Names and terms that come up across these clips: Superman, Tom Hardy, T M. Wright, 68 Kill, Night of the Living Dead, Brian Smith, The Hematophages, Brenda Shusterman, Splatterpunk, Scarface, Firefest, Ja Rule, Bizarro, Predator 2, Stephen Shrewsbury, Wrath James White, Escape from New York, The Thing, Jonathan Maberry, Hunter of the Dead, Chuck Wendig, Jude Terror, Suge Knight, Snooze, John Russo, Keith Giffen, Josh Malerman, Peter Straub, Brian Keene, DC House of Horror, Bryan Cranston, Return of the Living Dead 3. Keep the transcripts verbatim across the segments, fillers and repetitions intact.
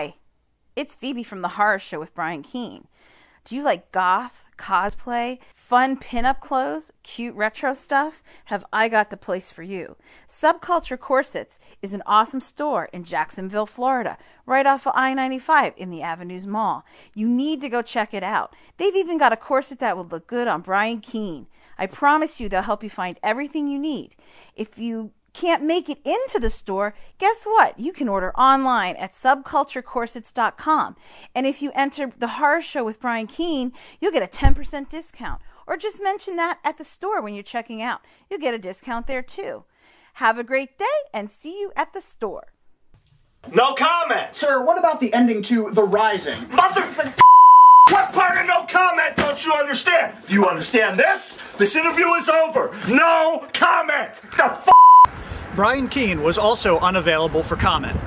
Hi, it's Phoebe from The Horror Show with Brian Keene. Do you like goth, cosplay, fun pinup clothes, cute retro stuff? Have I got the place for you. Subculture Corsets is an awesome store in Jacksonville, Florida, right off of I ninety-five in the Avenues Mall. You need to go check it out. They've even got a corset that would look good on Brian Keene. I promise you they'll help you find everything you need. If you can't make it into the store, guess what? You can order online at subculture corsets dot com. And if you enter The Horror Show with Brian Keene, you'll get a ten percent discount. Or just mention that at the store when you're checking out. You'll get a discount there too. Have a great day and see you at the store. No comment! Sir, what about the ending to The Rising? Motherfucker! What part of no comment don't you understand? Do you understand this? This interview is over. No comment! The f***! Brian Keene was also unavailable for comment.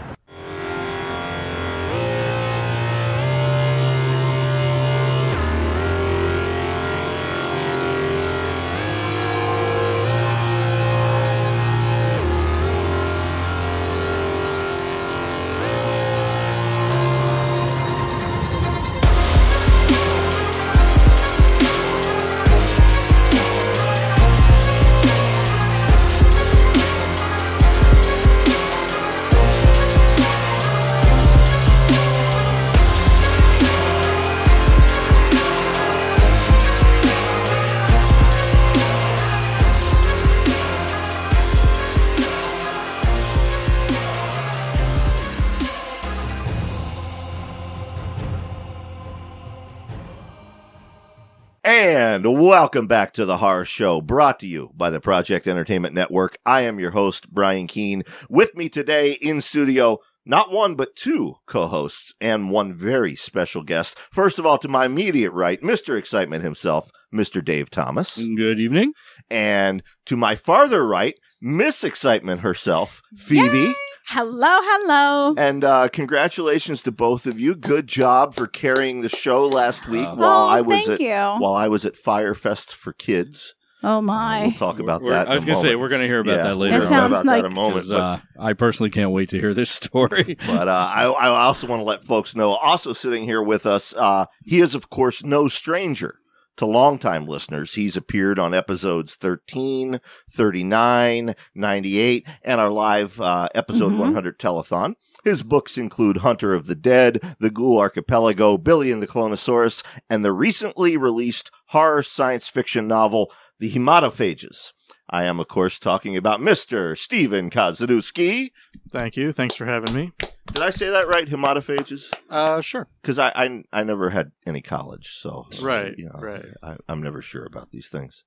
Welcome back to The Horror Show, brought to you by the Project Entertainment Network. I am your host, Brian Keene. With me today in studio, not one, but two co-hosts and one very special guest. First of all, to my immediate right, Mister Excitement himself, Mister Dave Thomas. Good evening. And to my farther right, Miss Excitement herself, Phoebe. Yay! Hello, hello. And uh, congratulations to both of you. Good job for carrying the show last week uh, while, oh, I was at, while I was at Firefest for Kids. Oh, my. Uh, we'll talk about we're, that. I was going to say, we're going to hear about yeah, that later. That sounds about like... That in a moment, but, uh, I personally can't wait to hear this story. But uh, I, I also want to let folks know, also sitting here with us, uh, he is, of course, no stranger to longtime listeners. He's appeared on episodes thirteen, thirty-nine, ninety-eight, and our live uh, episode mm-hmm. one hundred telethon. His books include Hunter of the Dead, The Ghoul Archipelago, Billy and the Clonosaurus, and the recently released horror science fiction novel, The Hematophages. I am, of course, talking about Mister Stephen Kozeniewski. Thank you. Thanks for having me. Did I say that right? Hematophages? Uh, sure. Because I, I I never had any college, so right, you know, right. I, I'm never sure about these things.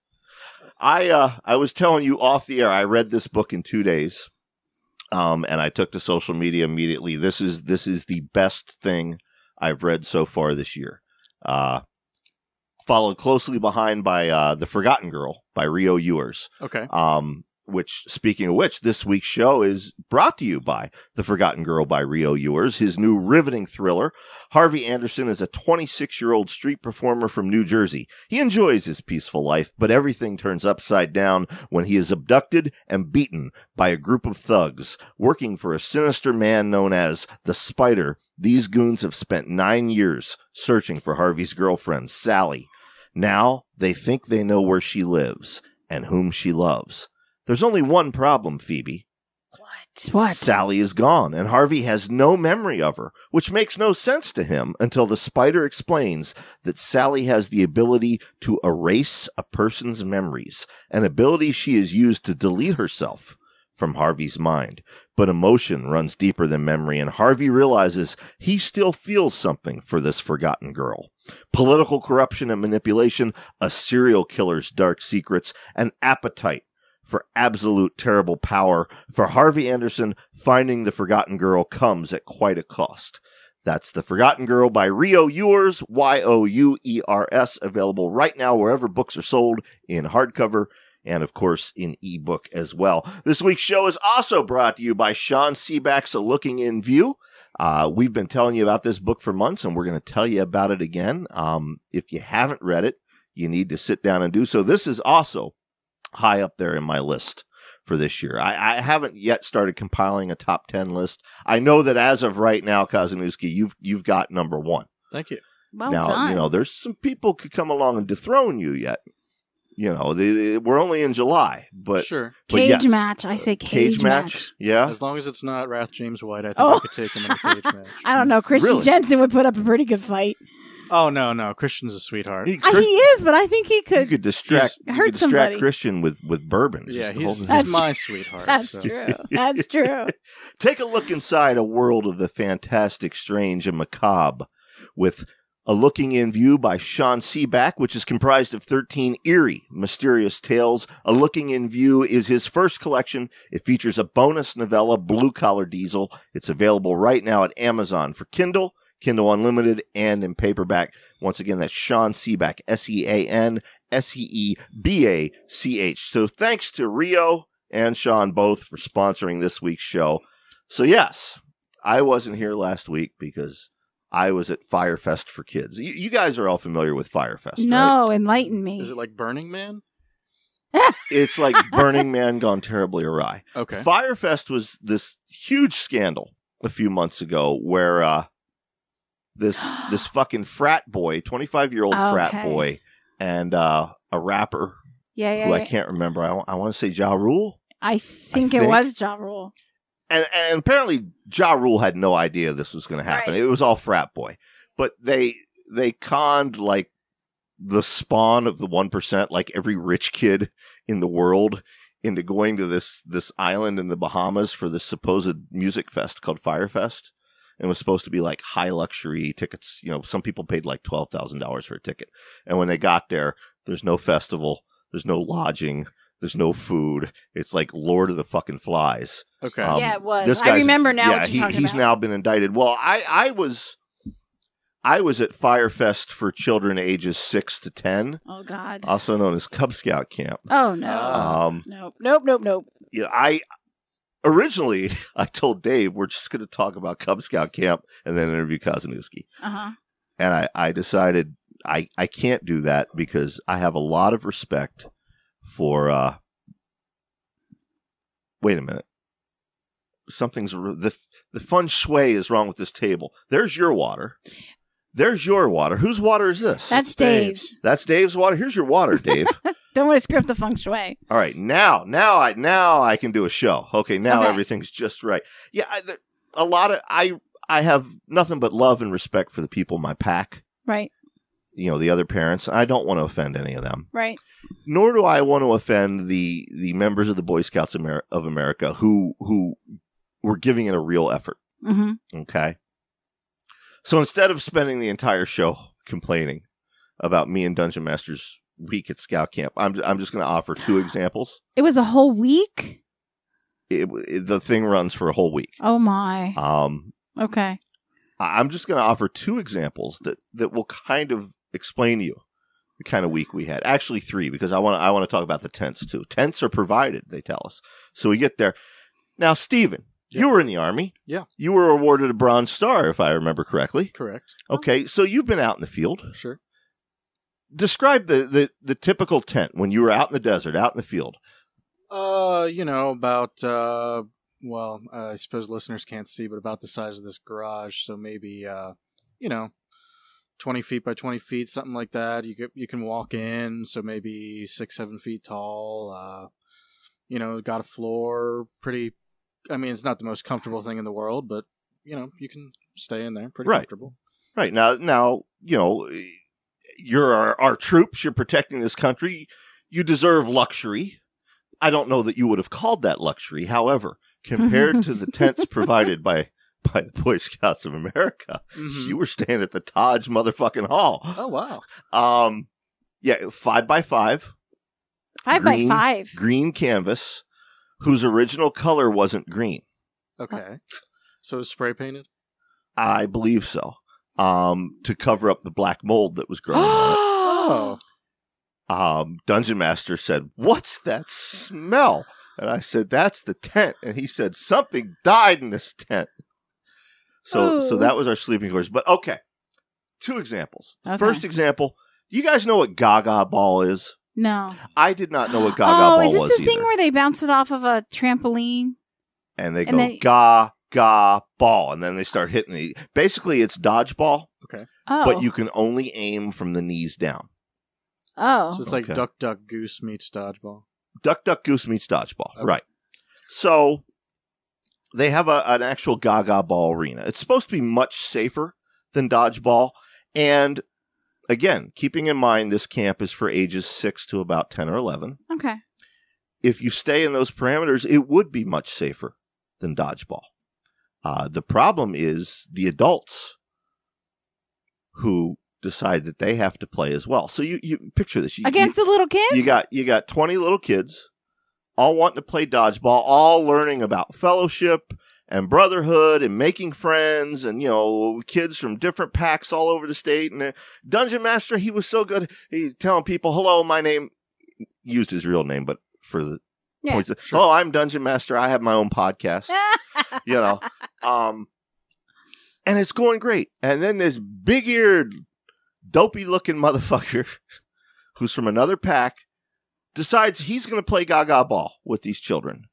I uh I was telling you off the air. I read this book in two days, um, and I took to social media immediately. This is this is the best thing I've read so far this year. Uh. Followed closely behind by uh, The Forgotten Girl by Rio Youers. Okay. Um, which, speaking of which, this week's show is brought to you by The Forgotten Girl by Rio Youers, his new riveting thriller. Harvey Anderson is a twenty-six-year-old street performer from New Jersey. He enjoys his peaceful life, but everything turns upside down when he is abducted and beaten by a group of thugs working for a sinister man known as the Spider. These goons have spent nine years searching for Harvey's girlfriend, Sally. Now they think they know where she lives and whom she loves. There's only one problem, Phoebe. What? What? Sally is gone, and Harvey has no memory of her, which makes no sense to him until the Spider explains that Sally has the ability to erase a person's memories, an ability she has used to delete herself from Harvey's mind. But emotion runs deeper than memory, and Harvey realizes he still feels something for this forgotten girl. Political corruption and manipulation, a serial killer's dark secrets, an appetite for absolute terrible power. For Harvey Anderson, finding the forgotten girl comes at quite a cost. That's The Forgotten Girl by Rio Youers, Y O U E R S, available right now wherever books are sold, in hardcover and, of course, in ebook as well. This week's show is also brought to you by Sean Seaback's A Looking in View. Uh, we've been telling you about this book for months, and we're going to tell you about it again. Um, if you haven't read it, you need to sit down and do so. This is also high up there in my list for this year. I, I haven't yet started compiling a top ten list. I know that as of right now, Kozeniewski, you've you've got number one. Thank you. Well now, done. You know, there's some people could come along and dethrone you yet. You know, they, they, we're only in July, but sure. But cage yes. match. I say cage, cage match. match. Yeah. As long as it's not Wrath James White, I think oh. I could take him in a cage match. I don't know. Christian really? Jensen would put up a pretty good fight. Oh, no, no. Christian's a sweetheart. He, Chris, he is, but I think he could, you could distract, hurt you could distract somebody. Christian with, with bourbon. Yeah, he's, he's my sweetheart. That's so. true. That's true. Take a look inside a world of the fantastic, strange, and macabre with A Looking in View by Sean Seaback, which is comprised of thirteen eerie, mysterious tales. A Looking in View is his first collection. It features a bonus novella, Blue Collar Diesel. It's available right now at Amazon for Kindle, Kindle Unlimited, and in paperback. Once again, that's Sean Seaback, S E A N S E E B A C H. So thanks to Rio and Sean both for sponsoring this week's show. So yes, I wasn't here last week because I was at Firefest for Kids. You, you guys are all familiar with Firefest, no, right? Enlighten me. Is it like Burning Man? It's like Burning Man gone terribly awry. Okay. Firefest was this huge scandal a few months ago where uh, this this fucking frat boy, twenty-five-year-old okay. frat boy, and uh, a rapper yeah, yeah, who yeah. I can't remember. I, I want to say Ja Rule? I think I it think. was Ja Rule. And, and apparently Ja Rule had no idea this was going to happen. Right. It was all frat boy. But they they conned like the spawn of the one percent, like every rich kid in the world, into going to this this island in the Bahamas for this supposed music fest called Firefest. And it was supposed to be like high luxury tickets. You know, some people paid like twelve thousand dollars for a ticket. And when they got there, there's no festival. There's no lodging. There's no food. It's like Lord of the fucking Flies. Okay. Um, yeah, it was. I remember now. Yeah, what you're he, talking he's about. now been indicted. Well, I, I was, I was at Firefest for children ages six to ten. Oh God. Also known as Cub Scout camp. Oh no. Um. Nope. Nope. Nope. Nope. Yeah. I originally I told Dave we're just going to talk about Cub Scout camp and then interview Kozeniewski. Uh huh. And I, I decided I, I can't do that because I have a lot of respect for uh wait a minute something's the the feng shui is wrong with this table. There's your water there's your water. Whose water is this? That's Dave's. Dave's that's Dave's water. Here's your water, Dave. Don't want to script the feng shui. All right, now now I now I can do a show. Okay, now okay. Everything's just right. Yeah, I, there, a lot of I I have nothing but love and respect for the people in my pack, right? You know, the other parents. I don't want to offend any of them. Right. Nor do I want to offend the the members of the Boy Scouts Amer- of America who who were giving it a real effort. Mm-hmm. Okay. So instead of spending the entire show complaining about me and Dungeon Master's week at Scout Camp, I'm I'm just going to offer two examples. It was a whole week? It, it, the thing runs for a whole week. Oh, my. Um. Okay. I'm just going to offer two examples that, that will kind of explain to you the kind of week we had. Actually three, because I want to I want to talk about the tents too. Tents are provided, they tell us. So we get there. Now, Stephen, yeah. you were in the Army. Yeah. You were awarded a Bronze Star, if I remember correctly. Correct. Okay, so you've been out in the field. Sure. Describe the, the, the typical tent when you were out in the desert, out in the field. Uh, you know, about, uh, well, uh, I suppose listeners can't see, but about the size of this garage. So maybe, uh, you know, twenty feet by twenty feet, something like that. You could, you can walk in, so maybe six, seven feet tall. Uh, you know, got a floor. Pretty, I mean, it's not the most comfortable thing in the world, but, you know, you can stay in there. Pretty right. comfortable. Right. Now, now, you know, you're our, our troops. You're protecting this country. You deserve luxury. I don't know that you would have called that luxury. However, compared to the tents provided by, by the Boy Scouts of America, mm-hmm. you were staying at the Taj motherfucking Hall. Oh, wow. Um, yeah, five by five. Five green, by five. Green canvas, whose original color wasn't green. Okay. So it was spray painted? I believe so. Um, to cover up the black mold that was growing on it. Oh. Um, Dungeon Master said, "What's that smell?" And I said, "That's the tent." And he said, "Something died in this tent." So Ooh. so that was our sleeping quarters. But okay, two examples. Okay. First example, you guys know what Gaga ball is? No. I did not know what Gaga oh, Ball was. Oh, is this was the either. thing where they bounce it off of a trampoline? And they and go, they... Ga, Ga, Ball. And then they start hitting the... Basically, it's dodgeball. Okay. Oh. But you can only aim from the knees down. Oh. So it's like okay. Duck, Duck, Goose meets Dodgeball. Duck, Duck, Goose meets Dodgeball. Okay. Right. So they have a, an actual Gaga Ball arena. It's supposed to be much safer than Dodgeball. And... Again, keeping in mind this camp is for ages six to about ten or eleven. Okay. If you stay in those parameters, it would be much safer than Dodgeball. Uh, the problem is the adults who decide that they have to play as well. So you, you picture this. You, Against you, the little kids? You got you got twenty little kids all wanting to play Dodgeball, all learning about fellowship and brotherhood and making friends and, you know, kids from different packs all over the state. And the Dungeon Master, he was so good. He's telling people, hello, my name, used his real name, but for the yeah, points. Of, sure. Oh, I'm Dungeon Master. I have my own podcast, you know. Um, and it's going great. And then this big eared, dopey looking motherfucker who's from another pack decides he's going to play Gaga Ball with these children.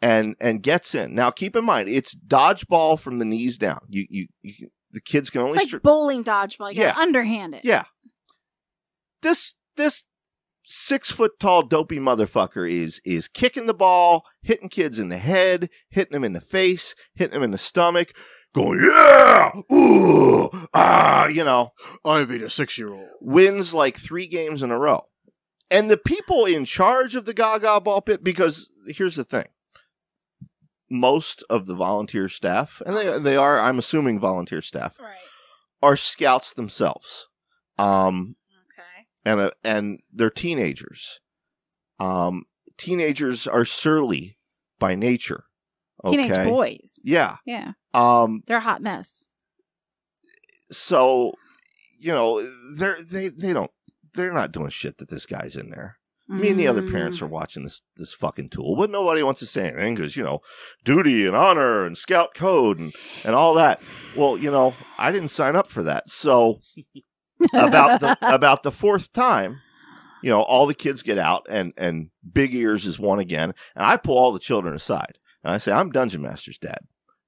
And and gets in. Now, keep in mind, it's dodgeball from the knees down. You you, you the kids can only it's like stri- bowling dodgeball. You yeah, gotta underhand it. Yeah. This this six foot tall dopey motherfucker is is kicking the ball, hitting kids in the head, hitting them in the face, hitting them in the stomach, going yeah, ooh, ah, you know. I beat a six year old. Wins like three games in a row, and the people in charge of the Gaga Ball pit. Because here's the thing. Most of the volunteer staff, and they they are, I'm assuming, volunteer staff, right. are scouts themselves, um, okay, and uh, and they're teenagers. Um, teenagers are surly by nature. Okay? Teenage boys, yeah, yeah. Um, they're a hot mess. So, you know, they're they they don't they're not doing shit that this guy's in there. Me and the other parents are watching this this fucking tool, but nobody wants to say anything because, you know, duty and honor and scout code and, and all that. Well, you know, I didn't sign up for that. So about the about the fourth time, you know, all the kids get out and, and Big Ears is one again. And I pull all the children aside and I say, I'm Dungeon Master's dad.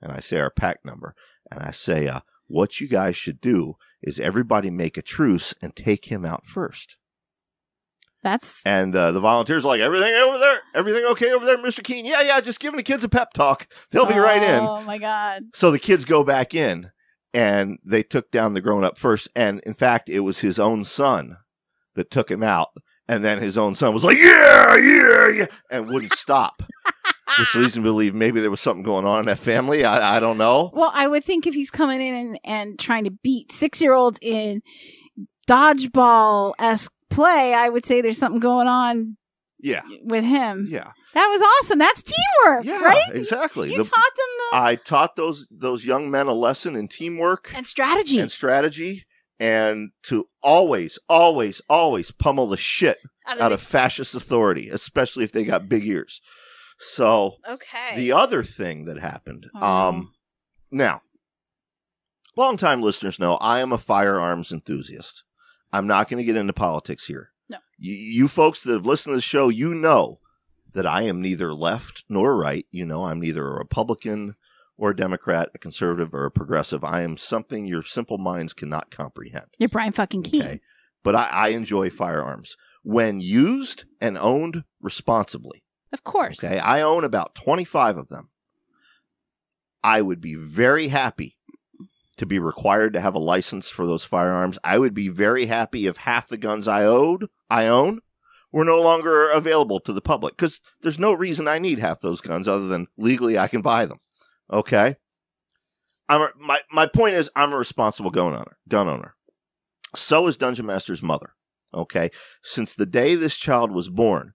And I say our pack number. And I say, uh, what you guys should do is everybody make a truce and take him out first. That's and uh, the volunteers are like, everything over there, everything okay over there, Mister Keene? Yeah, yeah, just giving the kids a pep talk. They'll be oh, right in. Oh, my God. So the kids go back in, and they took down the grown-up first. And, in fact, it was his own son that took him out. And then his own son was like, yeah, yeah, yeah, and wouldn't stop. Which leads me to believe maybe there was something going on in that family. I, I don't know. Well, I would think if he's coming in and, and trying to beat six-year-olds in dodgeball-esque play, I would say there's something going on yeah with him. Yeah, that was awesome. That's teamwork. Yeah, right, exactly. You, you the, taught them the... I taught those those young men a lesson in teamwork and strategy and strategy and to always always always pummel the shit out, out of fascist authority, especially if they got big ears. So okay, the other thing that happened, oh. um now long-time listeners know I am a firearms enthusiast. I'm not going to get into politics here. No. You, you folks that have listened to the show, you know that I am neither left nor right. You know, I'm neither a Republican or a Democrat, a conservative or a progressive. I am something your simple minds cannot comprehend. You're Brian fucking Keene. Okay? But I, I enjoy firearms when used and owned responsibly. Of course. Okay. I own about twenty-five of them. I would be very happy to be required to have a license for those firearms. I would be very happy if half the guns I owed, I own, were no longer available to the public, because there's no reason I need half those guns other than legally I can buy them. Okay, I'm a, my my point is I'm a responsible gun owner. Gun owner. So is Dungeon Master's mother. Okay, since the day this child was born,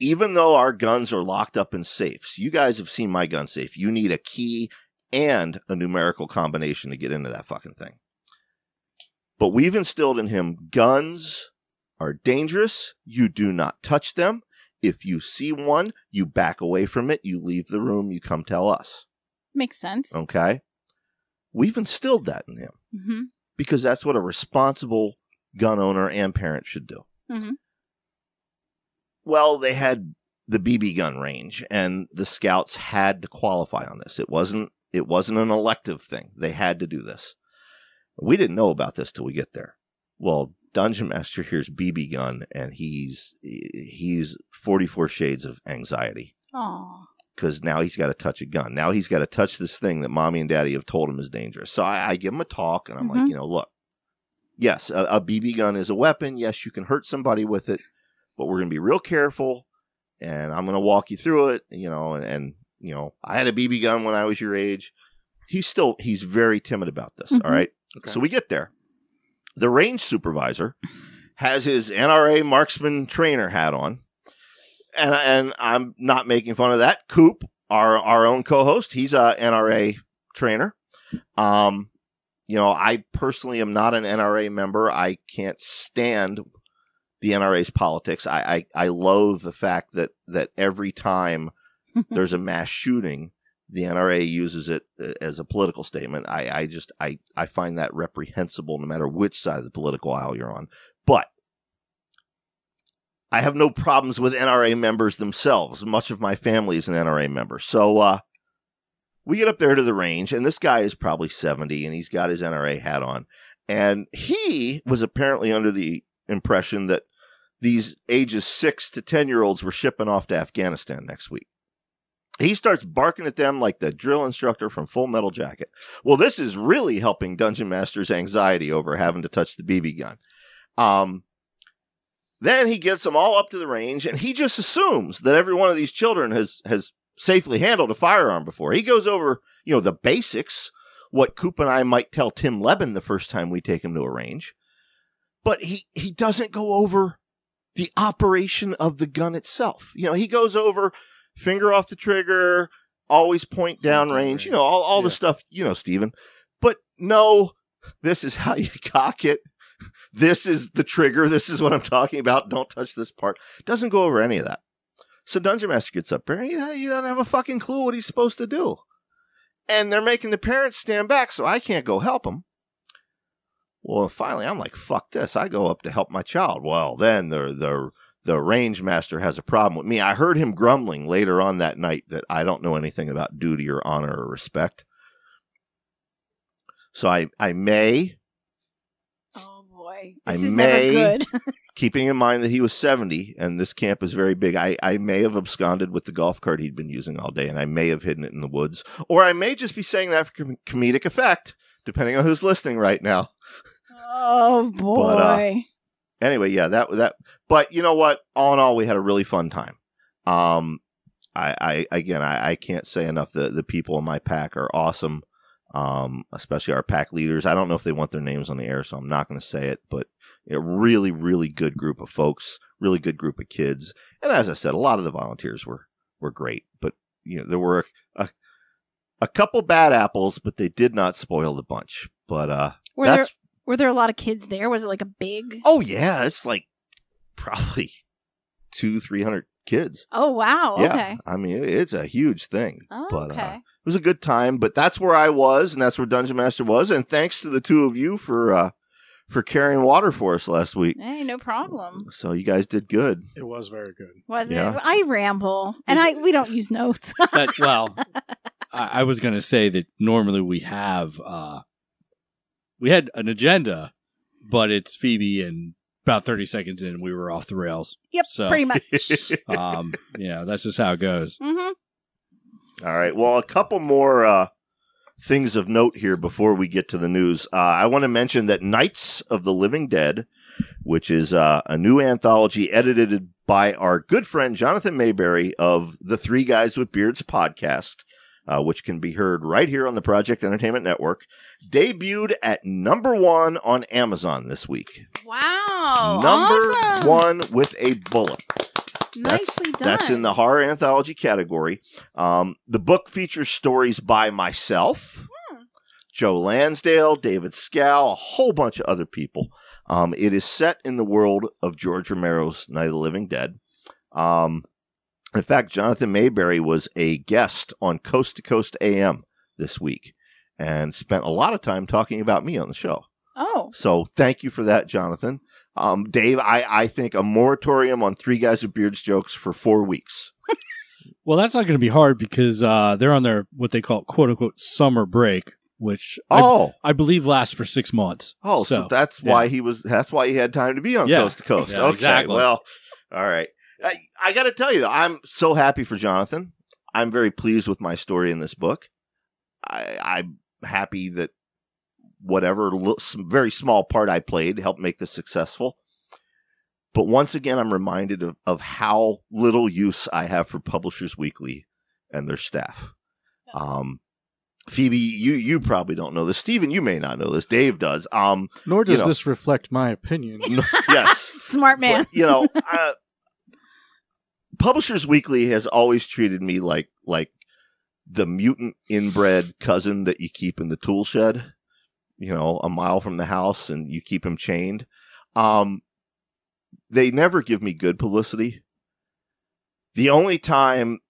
even though our guns are locked up in safes, you guys have seen my gun safe. You need a key and a numerical combination to get into that fucking thing. But we've instilled in him, guns are dangerous. You do not touch them. If you see one, you back away from it. You leave the room. You come tell us. Makes sense. Okay. We've instilled that in him mm-hmm. because that's what a responsible gun owner and parent should do. Mm-hmm. Well, they had the B B gun range, and the scouts had to qualify on this. It wasn't it wasn't an elective thing. They had to do this. We didn't know about this till we get there. Well, Dungeon Master hears B B gun, and he's he's forty-four shades of anxiety. Aww. Because now he's got to touch a gun. Now he's got to touch this thing that mommy and daddy have told him is dangerous. So I, I give him a talk, and I'm mm-hmm. like, you know, look, yes, a, a B B gun is a weapon. Yes, you can hurt somebody with it, but we're going to be real careful, and I'm going to walk you through it, you know, and, and, you know, I had a B B gun when I was your age. He's still, he's very timid about this, mm-hmm. all right? Okay. So we get there. The range supervisor has his N R A marksman trainer hat on. And, and I'm not making fun of that. Coop, our our own co-host, he's a N R A trainer. Um, you know, I personally am not an N R A member. I can't stand the N R A's politics. I I, I loathe the fact that that every time there's a mass shooting, the N R A uses it as a political statement. I I just I I find that reprehensible, no matter which side of the political aisle you're on. But I have no problems with N R A members themselves. Much of my family is an N R A member. So uh, we get up there to the range, and this guy is probably seventy, and he's got his N R A hat on. And he was apparently under the impression that these ages six to ten-year-olds were shipping off to Afghanistan next week. He starts barking at them like the drill instructor from Full Metal Jacket. Well, this is really helping Dungeon Master's anxiety over having to touch the B B gun. Um... Then he gets them all up to the range, and he just assumes that every one of these children has has safely handled a firearm before. He goes over, you know, the basics, what Coop and I might tell Tim Levin the first time we take him to a range. But he, he doesn't go over the operation of the gun itself. You know, he goes over finger off the trigger, always point down range, you know, all, all yeah. the stuff, you know, Stephen. But no, this is how you cock it. This is the trigger. This is what I'm talking about. Don't touch this part. Doesn't go over any of that. So Dungeon Master gets up there. He doesn't have a fucking clue what he's supposed to do. And they're making the parents stand back, so I can't go help him. Well, finally, I'm like, fuck this. I go up to help my child. Well, then the the the range master has a problem with me. I heard him grumbling later on that night that I don't know anything about duty or honor or respect. So I, I may... This I may, keeping in mind that he was seventy and this camp is very big, I, I may have absconded with the golf cart he'd been using all day, and I may have hidden it in the woods. Or I may just be saying that for com- comedic effect, depending on who's listening right now. Oh, boy. But, uh, anyway, yeah, that that. But you know what? All in all, we had a really fun time. Um, I, I again, I, I can't say enough. The, the people in my pack are awesome. Um, especially our pack leaders. I don't know if they want their names on the air, so I'm not going to say it, but a really, really good group of folks, really good group of kids. And as I said, a lot of the volunteers were, were great, but you know, there were a, a, a couple bad apples, but they did not spoil the bunch. But, uh, were that's... there, were there a lot of kids there? Was it like a big, oh yeah, it's like probably two, three hundred kids. Oh, wow. Yeah. Okay. I mean, it's a huge thing, oh, but, okay. uh, it was a good time, but that's where I was, and that's where Dungeon Master was. And thanks to the two of you for uh, for carrying water for us last week. Hey, no problem. So you guys did good. It was very good. Was yeah. it? I ramble, and I we don't use notes. But, well, I, I was going to say that normally we have uh, we had an agenda, but it's Phoebe, and about thirty seconds in, we were off the rails. Yep, so, pretty much. um, you know, that's just how it goes. Mm-hmm. All right. Well, a couple more uh, things of note here before we get to the news. Uh, I want to mention that Knights of the Living Dead, which is uh, a new anthology edited by our good friend Jonathan Maberry of the Three Guys with Beards podcast, uh, which can be heard right here on the Project Entertainment Network, debuted at number one on Amazon this week. Wow. Number awesome. one with a bullet. That's, Nicely done. That's in the horror anthology category. Um, the book features stories by myself, hmm. Joe Lansdale, David Scow, a whole bunch of other people. Um, it is set in the world of George Romero's Night of the Living Dead. Um, in fact, Jonathan Maberry was a guest on Coast to Coast A M this week and spent a lot of time talking about me on the show. Oh, No. So thank you for that, Jonathan. Um, Dave, I, I think a moratorium on Three Guys with Beards jokes for four weeks. Well, that's not going to be hard because uh, they're on their, what they call, quote-unquote, summer break, which oh. I, I believe lasts for six months. Oh, so, so that's yeah. why he was, that's why he had time to be on yeah. Coast to Coast. Yeah, okay, exactly. Well, all right. I, I got to tell you, though, I'm so happy for Jonathan. I'm very pleased with my story in this book. I, I'm happy that whatever l- very small part I played helped make this successful. But once again, I'm reminded of, of how little use I have for Publishers Weekly and their staff. Um, Phoebe, you you probably don't know this. Stephen, you may not know this. Dave does. Um, Nor does you know, this reflect my opinion. Yes. Smart man. But, you know, uh, Publishers Weekly has always treated me like like the mutant inbred cousin that you keep in the tool shed, you know, a mile from the house, and you keep him chained. Um, they never give me good publicity. The only time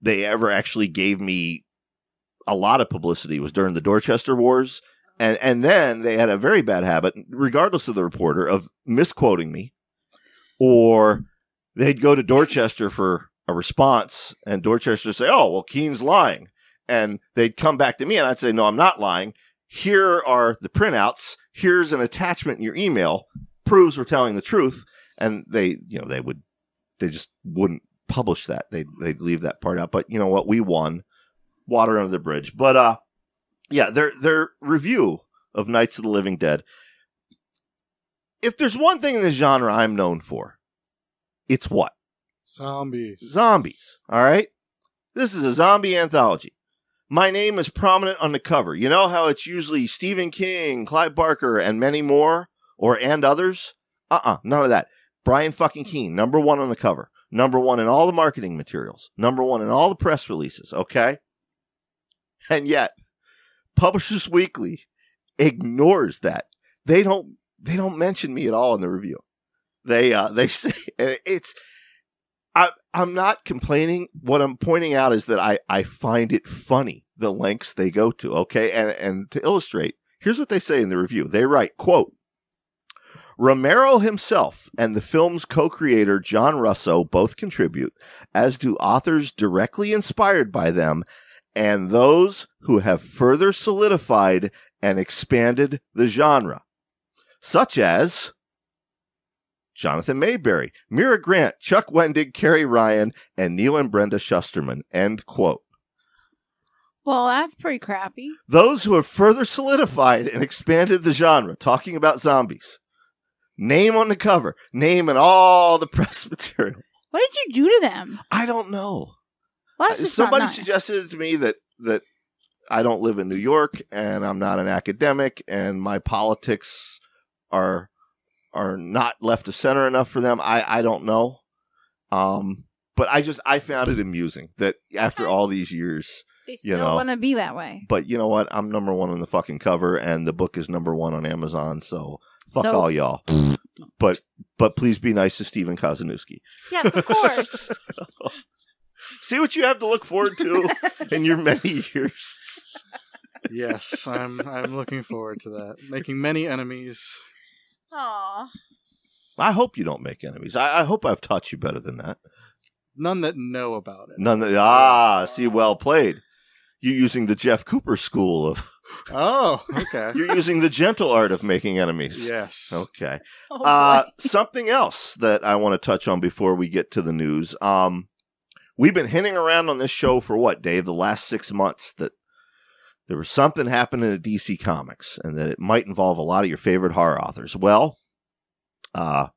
they ever actually gave me a lot of publicity was during the Dorchester Wars, and and then they had a very bad habit, regardless of the reporter, of misquoting me, or they'd go to Dorchester for a response, and Dorchester would say, oh, well, Keene's lying. And they'd come back to me, and I'd say, no, I'm not lying. Here are the printouts. Here's an attachment in your email. Proves we're telling the truth. And they, you know, they would, they just wouldn't publish that. They'd, they'd leave that part out. But you know what? We won. Water under the bridge. But uh, yeah, their their review of Knights of the Living Dead. If there's one thing in this genre I'm known for, it's what? Zombies. Zombies. All right? This is a zombie anthology. My name is prominent on the cover. You know how it's usually Stephen King, Clive Barker, and many more, or and others? Uh-uh. None of that. Brian fucking Keene, number one on the cover. Number one in all the marketing materials. Number one in all the press releases. Okay? And yet, Publishers Weekly ignores that. They don't they don't mention me at all in the review. They uh, they say it's I, I'm not complaining. What I'm pointing out is that I, I find it funny, the lengths they go to. OK, and, and to illustrate, here's what they say in the review. They write, quote, Romero himself and the film's co-creator, John Russo, both contribute, as do authors directly inspired by them and those who have further solidified and expanded the genre, such as Jonathan Maberry, Mira Grant, Chuck Wendig, Carrie Ryan, and Neil and Brenda Shusterman, end quote. Well, that's pretty crappy. Those who have further solidified and expanded the genre, talking about zombies. Name on the cover, name in all the press material. What did you do to them? I don't know. Well, that's just Somebody not nice. suggested to me that, that I don't live in New York, and I'm not an academic, and my politics are... are not left to center enough for them. I, I don't know. Um, but I just, I found it amusing that after all these years, they still you know, want to be that way. But you know what? I'm number one on the fucking cover, and the book is number one on Amazon. So fuck so- all y'all. But, but please be nice to Stephen Kozeniewski. Yes, of course. See what you have to look forward to in your many years. Yes, I'm, I'm looking forward to that. Making many enemies. Aww. I hope you don't make enemies. I, I hope I've taught you better than that. None that know about it. None that ah, Aww. See, well played. You're using the Jeff Cooper school of. Oh, okay. You're using the gentle art of making enemies. Yes. Okay. Oh, uh, something else that I want to touch on before we get to the news. Um, we've been hinting around on this show for what, Dave? The last six months that there was something happening at D C Comics, and that it might involve a lot of your favorite horror authors. Well, uh,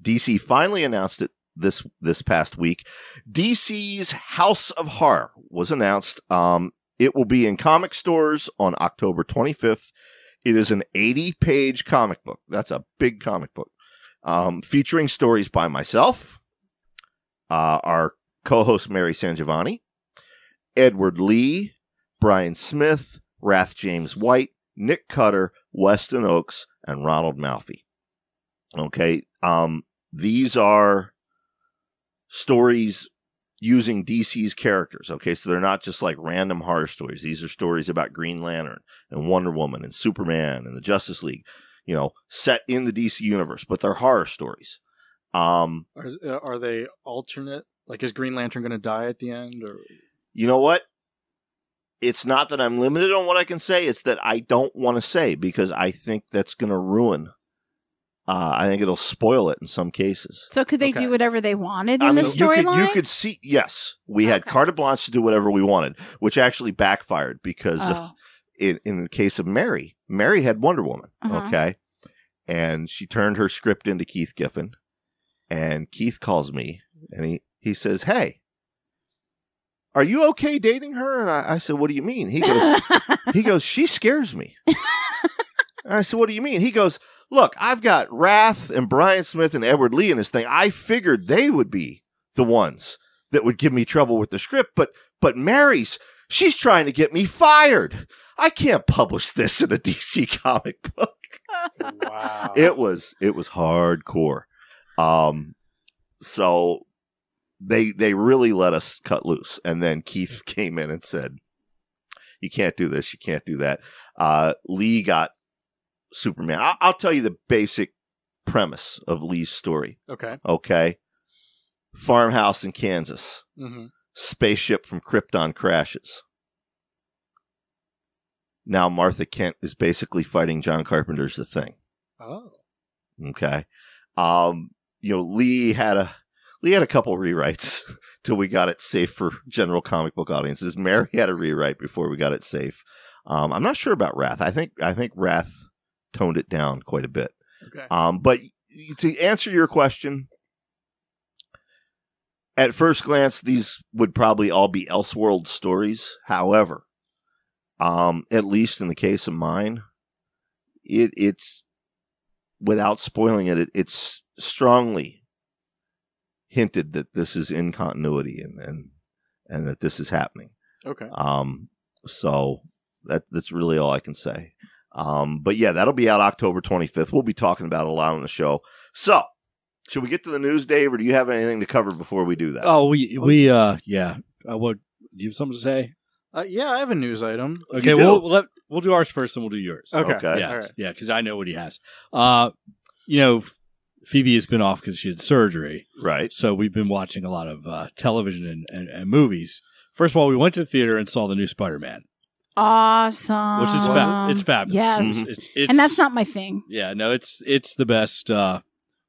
D C finally announced it this this past week. D C's House of Horror was announced. Um, it will be in comic stores on October twenty-fifth. It is an eighty-page comic book. That's a big comic book. Um, featuring stories by myself, uh, our co-host Mary Sangiovanni, Edward Lee, Brian Smith, Wrath James White, Nick Cutter, Weston Oaks, and Ronald Malfi. Okay, um, these are stories using D C's characters. Okay, so they're not just like random horror stories. These are stories about Green Lantern and Wonder Woman and Superman and the Justice League. you know, set in the D C universe, but they're horror stories. Um, are, are they alternate? Like, is Green Lantern going to die at the end? Or you know what? It's not that I'm limited on what I can say. It's that I don't want to say, because I think that's going to ruin. Uh, I think it'll spoil it in some cases. So could they okay. do whatever they wanted in I mean, the storyline? You, you could see. Yes. We okay. had carte blanche to do whatever we wanted, which actually backfired because oh. uh, in, in the case of Mary, Mary had Wonder Woman. Uh-huh. Okay. And she turned her script into Keith Giffen. And Keith calls me and he, he says, "Hey, are you okay dating her?" And I, I said, "What do you mean?" He goes, he goes, "She scares me." And I said, "What do you mean?" He goes, "Look, I've got Wrath and Brian Smith and Edward Lee in this thing. I figured they would be the ones that would give me trouble with the script. But but Mary's, she's trying to get me fired. I can't publish this in a D C comic book." Wow. It was it was hardcore. Um, so they, they really let us cut loose. And then Keith came in and said, "You can't do this. You can't do that." Uh, Lee got Superman. I- I'll tell you the basic premise of Lee's story. Okay. Okay. Farmhouse in Kansas. Mm-hmm. Spaceship from Krypton crashes. Now Martha Kent is basically fighting John Carpenter's The Thing. Oh. Okay. Um, you know, Lee had a Lee had a couple rewrites till we got it safe for general comic book audiences. Mary had a rewrite before we got it safe. Um, I'm not sure about Wrath. I think I think Wrath toned it down quite a bit. Okay. Um, but to answer your question, at first glance, these would probably all be Elseworld stories. However, um, at least in the case of mine, it it's. Without spoiling it, it, it's strongly hinted that this is in continuity and, and and that this is happening. Okay. Um. So that that's really all I can say. Um. But yeah, that'll be out October twenty-fifth. We'll be talking about it a lot on the show. So, should we get to the news, Dave, or do you have anything to cover before we do that? Oh, we we uh yeah. Uh, what do you have something to say? Uh, yeah, I have a news item. Okay, we'll let, we'll do ours first, and we'll do yours. Okay, okay. Yeah, all right. Yeah, because I know what he has. Uh, you know, Phoebe has been off because she had surgery, right? So we've been watching a lot of uh, television and, and, and movies. First of all, we went to the theater and saw the new Spider-Man. Awesome, which is fa- it's fabulous. Yes, mm-hmm. it's, it's, and that's not my thing. Yeah, no, it's it's the best, uh,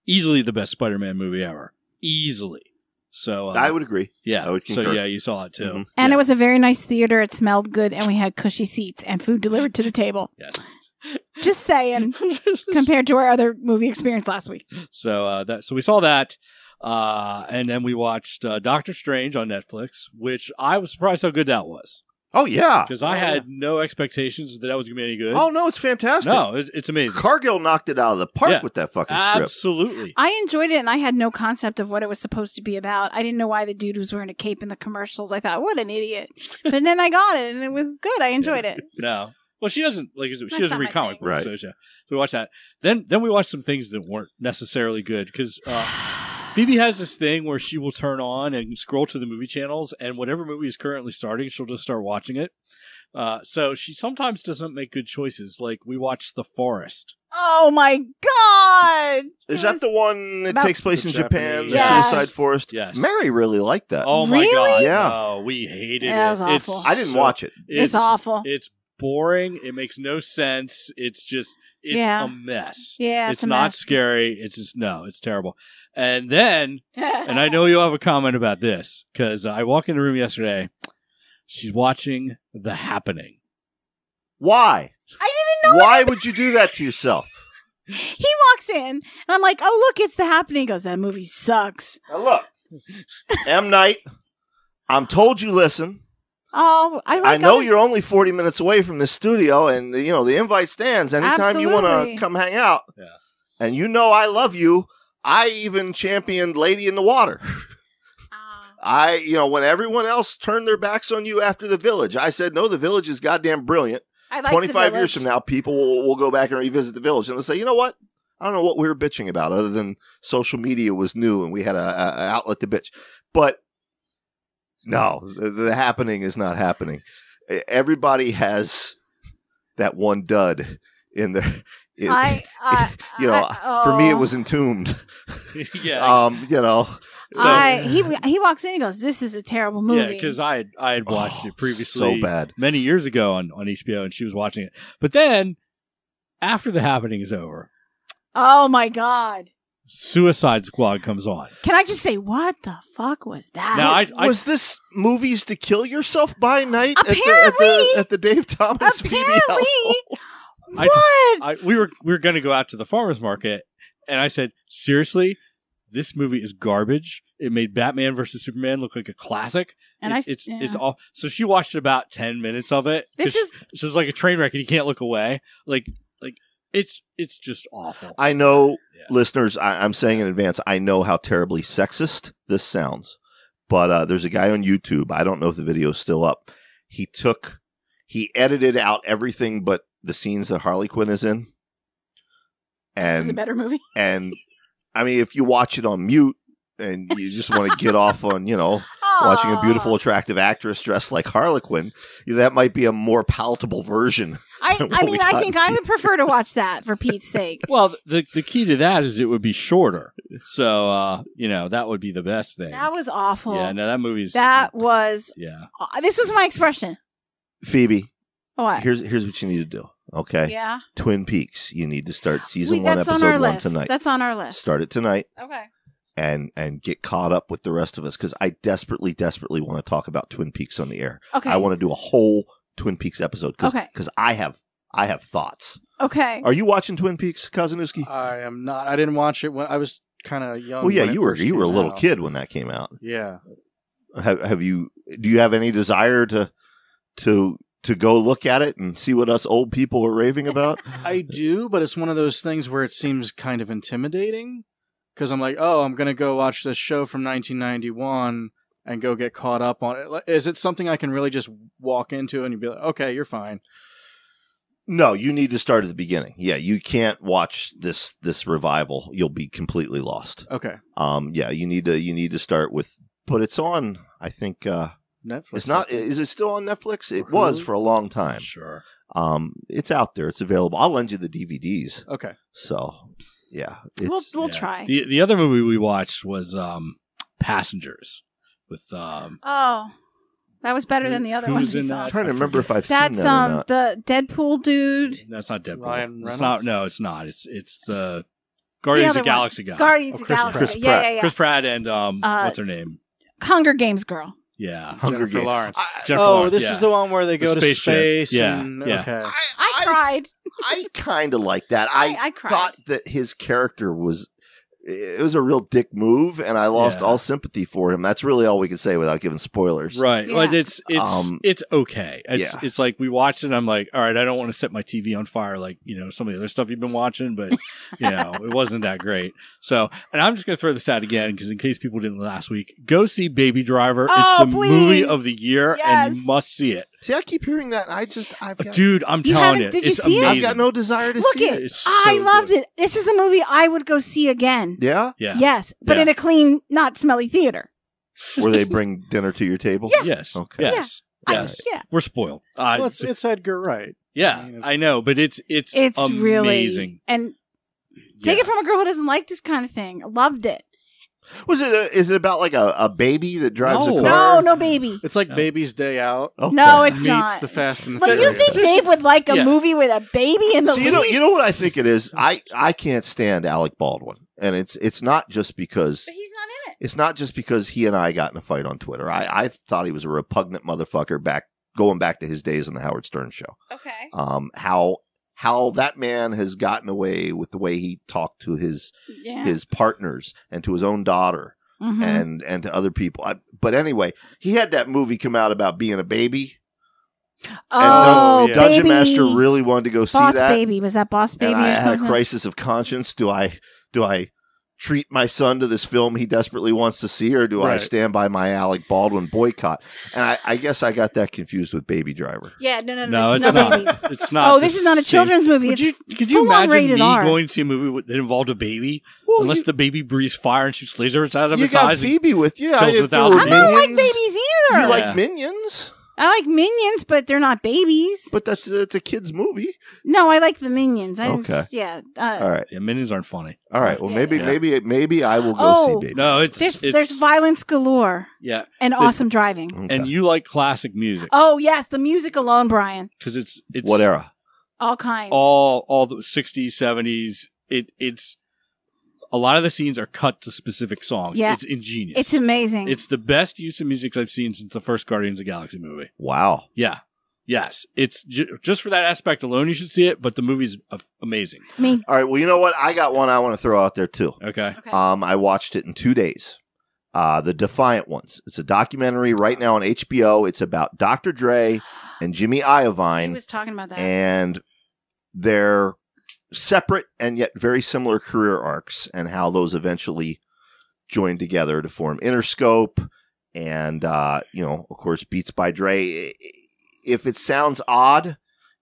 easily the best Spider-Man movie ever, easily. So uh, I would agree. Yeah. I would concur. So yeah, you saw it too. Mm-hmm. And yeah. It was a very nice theater. It smelled good, and we had cushy seats and food delivered to the table. Yes. Just saying, compared to our other movie experience last week. So uh, that so we saw that, uh, and then we watched uh, Doctor Strange on Netflix, which I was surprised how good that was. Oh yeah, because I oh, had yeah. no expectations that that was going to be any good. Oh no, it's fantastic. No, it's, it's amazing. Cargill knocked it out of the park yeah, with that fucking script. Absolutely, I enjoyed it, and I had no concept of what it was supposed to be about. I didn't know why the dude was wearing a cape in the commercials. I thought, what an idiot! But then I got it, and it was good. I enjoyed yeah. it. No, well, she doesn't like she That's doesn't read comic books, right. so, yeah. so we watched that. Then then we watched some things that weren't necessarily good because. Uh, Phoebe has this thing where she will turn on and scroll to the movie channels, and whatever movie is currently starting, she'll just start watching it. Uh, so she sometimes doesn't make good choices. Like, we watched The Forest. Oh, my God! Is that the one that takes place in Japan? The yes. Suicide Forest? Yes. Mary really liked that. Oh, my really? God. Yeah. Oh, we hated yeah, it. It was awful. It's, I didn't so, watch it. It's, it's awful. It's boring. It makes no sense. It's just... It's yeah. a mess. Yeah, it's, it's not mess. Scary. It's just, no, it's terrible. And then, and I know you'll have a comment about this, because uh, I walked in the room yesterday. She's watching The Happening. Why? I didn't know. Why would you do that to yourself? He walks in, and I'm like, oh, look, it's The Happening. He goes, that movie sucks. Now look, M. Night, I'm told you listen. Oh, I, like I know other... you're only forty minutes away from this studio, and you know the invite stands. Anytime Absolutely. You want to come hang out, yeah. and you know I love you. I even championed Lady in the Water. Uh, I, you know, when everyone else turned their backs on you after The Village, I said, no, The Village is goddamn brilliant. I like twenty-five years from now, people will, will go back and revisit The Village, and they'll say, you know what? I don't know what we were bitching about, other than social media was new and we had a, a an outlet to bitch, but. No, the, the Happening is not happening. Everybody has that one dud in their It, I, I, you know, I, oh. for me, it was Entombed. Yeah, um, you know. So I, he he walks in and goes, "This is a terrible movie." Yeah, because I had, I had watched oh, it previously, so bad, many years ago on, on H B O, and she was watching it. But then, after The Happening is over, oh my god, Suicide Squad comes on. Can I just say, what the fuck was that? Now, I, I, was this movies to kill yourself by night? Apparently, at the, at the, at the Dave Thomas Phoebe household. What? I, I, we were we were going to go out to the farmer's market, and I said, seriously, this movie is garbage. It made Batman versus Superman look like a classic. And it, I, it's yeah. it's all. So she watched about ten minutes of it. This is she, so it's like a train wreck, and you can't look away. Like like it's it's just awful. I know, yeah. listeners. I, I'm saying in advance, I know how terribly sexist this sounds, but uh, there's a guy on YouTube. I don't know if the video is still up. He took he edited out everything but the scenes that Harley Quinn is in. And it's a better movie. And I mean, if you watch it on mute and you just want to get off on, you know, aww, watching a beautiful, attractive actress dressed like Harlequin, that might be a more palatable version. I, I mean, I think I would prefer to watch that, for Pete's sake. Well, the the key to that is it would be shorter. So, uh, you know, that would be the best thing. That was awful. Yeah, no, that movie's... That was... Yeah. Uh, this was my expression. Phoebe. What? Here's here's what you need to do. Okay. Yeah. Twin Peaks. You need to start season we, one, episode on one list. tonight. That's on our list. Start it tonight. Okay. And and get caught up with the rest of us, because I desperately, desperately want to talk about Twin Peaks on the air. Okay. I want to do a whole Twin Peaks episode because okay. I have I have thoughts. Okay. Are you watching Twin Peaks, Kozeniewski? I am not. I didn't watch it when I was kind of young. Well, yeah, you were you were a little out. kid when that came out. Yeah. Have Have you? Do you have any desire to to to go look at it and see what us old people are raving about? I do, but it's one of those things where it seems kind of intimidating, because I'm like, oh, I'm going to go watch this show from nineteen ninety-one and go get caught up on it. Is it something I can really just walk into and you'd be like, okay, you're fine? No, you need to start at the beginning. Yeah, you can't watch this this revival. You'll be completely lost. Okay. Um. Yeah, you need to you need to start with, but it's on, I think... Uh, Netflix. It's not. Is it still on Netflix? It really? was for a long time. Sure. Um, it's out there. It's available. I'll lend you the D V Ds. Okay. So, yeah, it's, we'll we'll yeah. try. The the other movie we watched was um, Passengers with um. Oh, that was better who, than the other one. I'm trying to I remember forget. if I've That's, seen that. Um, or not. The Deadpool dude. That's not Deadpool. Ryan Reynolds. It's not. No, it's not. It's it's the uh, Guardians the of Galaxy guy. Guardians oh, of Galaxy. Pratt. Pratt. Yeah, yeah, yeah. Chris Pratt and um, uh, what's her name? Hunger Games girl. Yeah, Hunger Jennifer Games. Lawrence. I, Jennifer oh, Lawrence, this yeah. is the one where they go the space to space. Ship. Yeah, and, yeah. Okay. I, I, I cried. I kind of like that. I, I, I cried. thought that his character was it was a real dick move, and I lost yeah. all sympathy for him. That's really all we can say without giving spoilers. Right. Yeah. Like it's it's um, it's okay. It's, yeah. it's like we watched it. And I'm like, all right, I don't want to set my T V on fire like you know some of the other stuff you've been watching, but you know it wasn't that great. So, and I'm just gonna throw this out again because in case people didn't last week, go see Baby Driver. Oh, it's the please. movie of the year, yes. and you must see it. See, I keep hearing that. I just, I've got... Dude, I'm you telling you, did you it's see amazing. It? I've got no desire to Look see it. it. So I loved good. it. This is a movie I would go see again. Yeah? Yeah. Yes, but yeah. in a clean, not smelly theater. Where they bring dinner to your table? Yeah. Yes. Okay. Yes. Yeah. Yes. I, yeah. We're spoiled. Uh, well, it's, it's Edgar Wright. Yeah, I, mean, I know, but it's it's, it's amazing. Really, and take yeah. it from a girl who doesn't like this kind of thing. Loved it. Was it? A, is it about like a, a baby that drives no. a car? No, no baby. It's like no. Baby's Day Out. Okay. No, it's Meets not. Meets the Fast and the Furious. But you think Dave would like a yeah. movie with a baby in the See, lead? You know, you know what I think it is? I, I can't stand Alec Baldwin. And it's it's not just because... But he's not in it. It's not just because he and I got in a fight on Twitter. I, I thought he was a repugnant motherfucker back going back to his days on the Howard Stern Show. Okay. Um, how... How that man has gotten away with the way he talked to his yeah. his partners and to his own daughter mm-hmm. and and to other people. I, but anyway, he had that movie come out about being a baby. Oh, and Dun- yeah. Dungeon baby. Master really wanted to go Boss see that. Baby was that Boss Baby? And I or something? had a crisis of conscience. Do I do I treat my son to this film he desperately wants to see, or do right. I stand by my Alec Baldwin boycott? And I, I guess I got that confused with Baby Driver. Yeah, no, no, no, no it's not. not it's not. Oh, this is not a children's same. movie. It's you, could you imagine me R. going to see a movie that involved a baby? Well, unless you, the baby breathes fire and shoots lasers out of its eyes. You got Phoebe with you. I, I don't like babies either. You yeah. like Minions? I like Minions, but they're not babies. But that's it's a kid's movie. No, I like the Minions. I okay. Yeah. Uh, All right. Yeah, Minions aren't funny. All right. Well, yeah, maybe, yeah. maybe, maybe I will go oh, see Baby. No, it's there's, it's there's violence galore. Yeah. And awesome it's, driving. Okay. And you like classic music. Oh yes, the music alone, Brian. Because it's it's what era? All kinds. All all the sixties, seventies. It it's. A lot of the scenes are cut to specific songs. Yeah. It's ingenious. It's amazing. It's the best use of music I've seen since the first Guardians of the Galaxy movie. Wow. Yeah. Yes. It's ju just for that aspect alone, you should see it, but the movie's amazing. Me. All right. Well, you know what? I got one I want to throw out there, too. Okay. okay. Um, I watched it in two days. Uh, the Defiant Ones. It's a documentary right now on H B O. It's about Doctor Dre and Jimmy Iovine. He was talking about that. And they're... separate and yet very similar career arcs, and how those eventually joined together to form Interscope and, uh, you know, of course, Beats by Dre. If it sounds odd,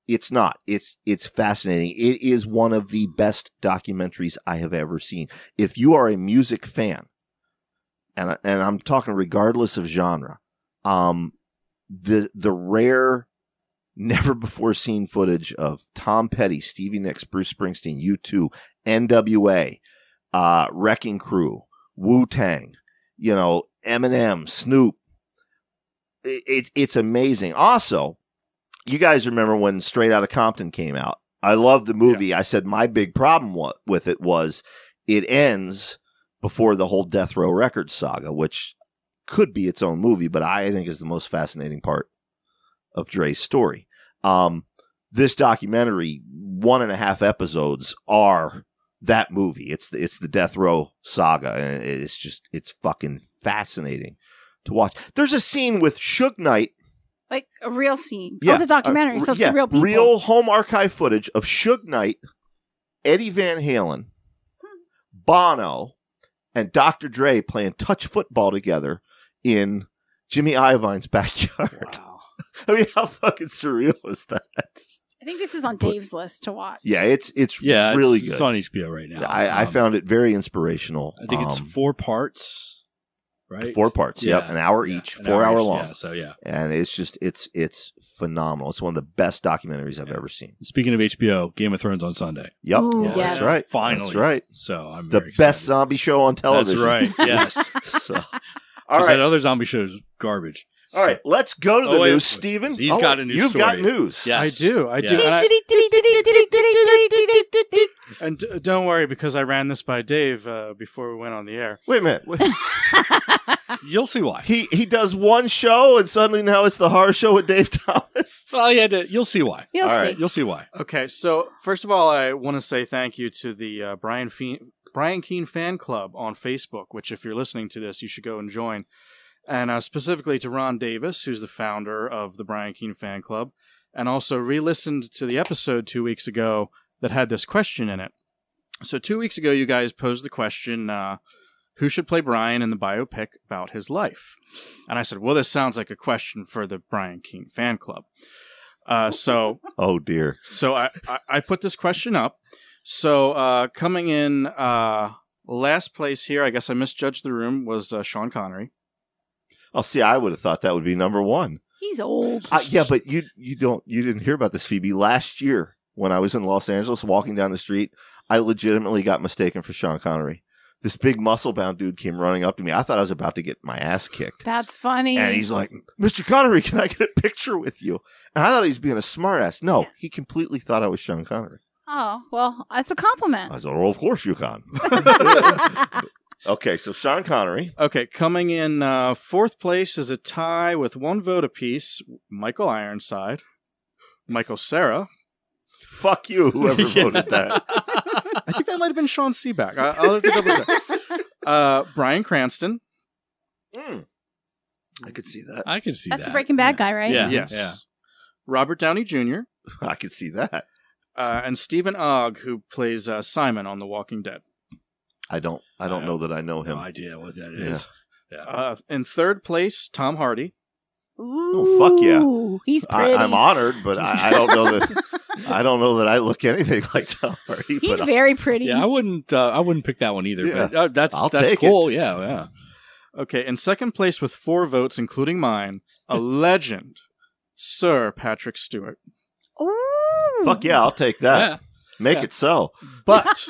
it's not. It's it's fascinating. It is one of the best documentaries I have ever seen. If you are a music fan, and and I'm talking regardless of genre, um, the the rare. never-before-seen footage of Tom Petty, Stevie Nicks, Bruce Springsteen, U two, N W A, uh, Wrecking Crew, Wu-Tang, you know, Eminem, Snoop. It, it, it's amazing. Also, you guys remember when Straight Outta Compton came out. I loved the movie. Yeah. I said my big problem with it was it ends before the whole Death Row Records saga, which could be its own movie, but I think is the most fascinating part of Dre's story. Um, this documentary, one and a half episodes, are that movie. It's the, it's the Death Row saga, and it's just it's fucking fascinating to watch. There's a scene with Suge Knight, like a real scene. Yeah, oh, it's a documentary, uh, so it's yeah, the real people. Real home archive footage of Suge Knight, Eddie Van Halen, hmm. Bono, and Doctor Dre playing touch football together in Jimmy Iovine's backyard. Wow. I mean, how fucking surreal is that? I think this is on Dave's but, list to watch. Yeah, it's it's yeah, really it's, good. It's on H B O right now. I, um, I found it very inspirational. I think um, it's four parts, right? Four parts. Yeah. Yep, an hour yeah, each, an four hour, hour each, long. Yeah, so yeah, and it's just it's it's phenomenal. It's one of the best documentaries I've yeah. ever seen. Speaking of H B O, Game of Thrones on Sunday. Yep, Ooh, yes. Yes. that's right. Finally, that's right. So I'm the very best excited. zombie show on television. That's right. Yes. so, all right. That other zombie show is garbage. All so, right, let's go to the oh, wait, news, Stephen. He's oh, got a news You've story. got news. Yes. I do. I do. Yeah. I, and d don't worry, because I ran this by Dave uh, before we went on the air. Wait a minute. Wait. You'll see why. He he does one show, and suddenly now it's the horror show with Dave Thomas. Well, yeah, you'll see why. You'll all see. Right. You'll see why. Okay, so first of all, I want to say thank you to the uh, Brian, Brian Keene fan club on Facebook, which if you're listening to this, you should go and join. And uh, specifically to Ron Davis, who's the founder of the Brian Keene Fan Club, and also re-listened to the episode two weeks ago that had this question in it. So two weeks ago, you guys posed the question, uh, who should play Brian in the biopic about his life? And I said, well, this sounds like a question for the Brian Keene Fan Club. Uh, so, oh, dear. So I, I, I put this question up. So uh, coming in uh, last place here, I guess I misjudged the room, was uh, Sean Connery. Oh, see, I would have thought that would be number one. He's old. Uh, yeah, but you you don't you didn't hear about this, Phoebe. Last year, when I was in Los Angeles walking down the street, I legitimately got mistaken for Sean Connery. This big muscle-bound dude came running up to me. I thought I was about to get my ass kicked. That's funny. And he's like, Mister Connery, can I get a picture with you? And I thought he was being a smartass. No, yeah. he completely thought I was Sean Connery. Oh, well, that's a compliment. I said, well, of course you can. Okay, so Sean Connery. Okay, coming in uh, fourth place is a tie with one vote apiece. Michael Ironside, Michael Cera. Fuck you, whoever yeah. voted that. I think that might have been Sean Seaback. I, I'll have to double check. Uh, Bryan Cranston. Mm. I could see that. I could see That's that. That's the Breaking Bad yeah. guy, right? Yeah. Yes. Yeah. Robert Downey Junior I could see that. Uh, and Stephen Ogg, who plays uh, Simon on The Walking Dead. I don't. I don't I know that I know him. No idea what that is. Yeah. Yeah. Uh, in third place, Tom Hardy. Ooh, oh fuck yeah! He's pretty. I, I'm honored, but I, I don't know that. I don't know that I look anything like Tom Hardy. He's but very I, pretty. Yeah, I wouldn't. Uh, I wouldn't pick that one either. Yeah. But uh, that's I'll that's take cool. It. Yeah, yeah. Okay, in second place with four votes, including mine, a legend Sir Patrick Stewart. Ooh. Fuck yeah, I'll take that. Yeah. Make yeah. it so. But,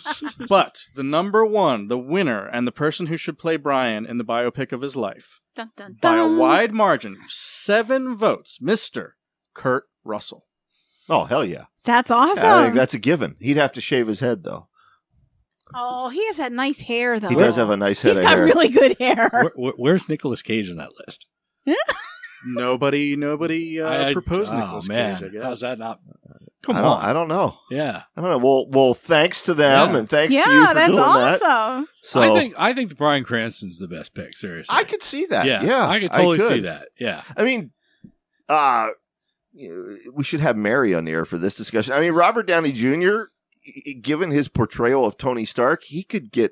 but the number one, the winner, and the person who should play Brian in the biopic of his life, dun, dun, dun. By a wide margin, seven votes, Mister Kurt Russell. Oh, hell yeah. That's awesome. I think that's a given. He'd have to shave his head, though. Oh, he has that nice hair, though. He does have a nice head. He's got hair. Really good hair. Where, where, where's Nicolas Cage in that list? nobody nobody uh, I, I, proposed oh, Nicolas man. Cage, I guess. How's that not? Come I on. Don't, I don't know. Yeah. I don't know. Well, well thanks to them yeah. and thanks yeah, to you for that's doing awesome. That. So, I think I think Bryan Cranston's the best pick, seriously. I could see that. Yeah. yeah I could totally I could. see that. Yeah. I mean, uh, we should have Mary on the air for this discussion. I mean, Robert Downey Junior, given his portrayal of Tony Stark, he could get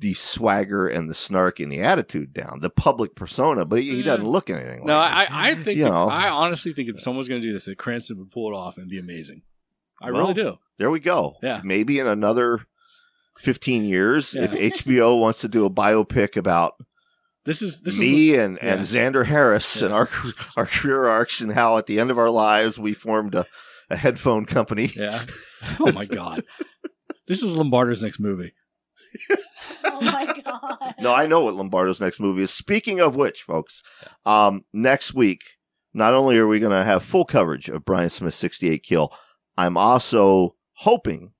the swagger and the snark and the attitude down, the public persona, but he, he doesn't look anything like no, that. No, I, I think, you if, know. I honestly think if someone's going to do this, that Cranston would pull it off and be amazing. I well, really do. There we go. Yeah. Maybe in another fifteen years, yeah. if H B O wants to do a biopic about this is this me is, and, yeah. and Xander Harris yeah. and our, our career arcs and how at the end of our lives we formed a, a headphone company. Yeah. Oh my God. This is Lombardo's next movie. Oh my God. No, I know what Lombardo's next movie is. Speaking of which, folks, um, next week, not only are we going to have full coverage of Brian Smith's sixty-eight kill, I'm also hoping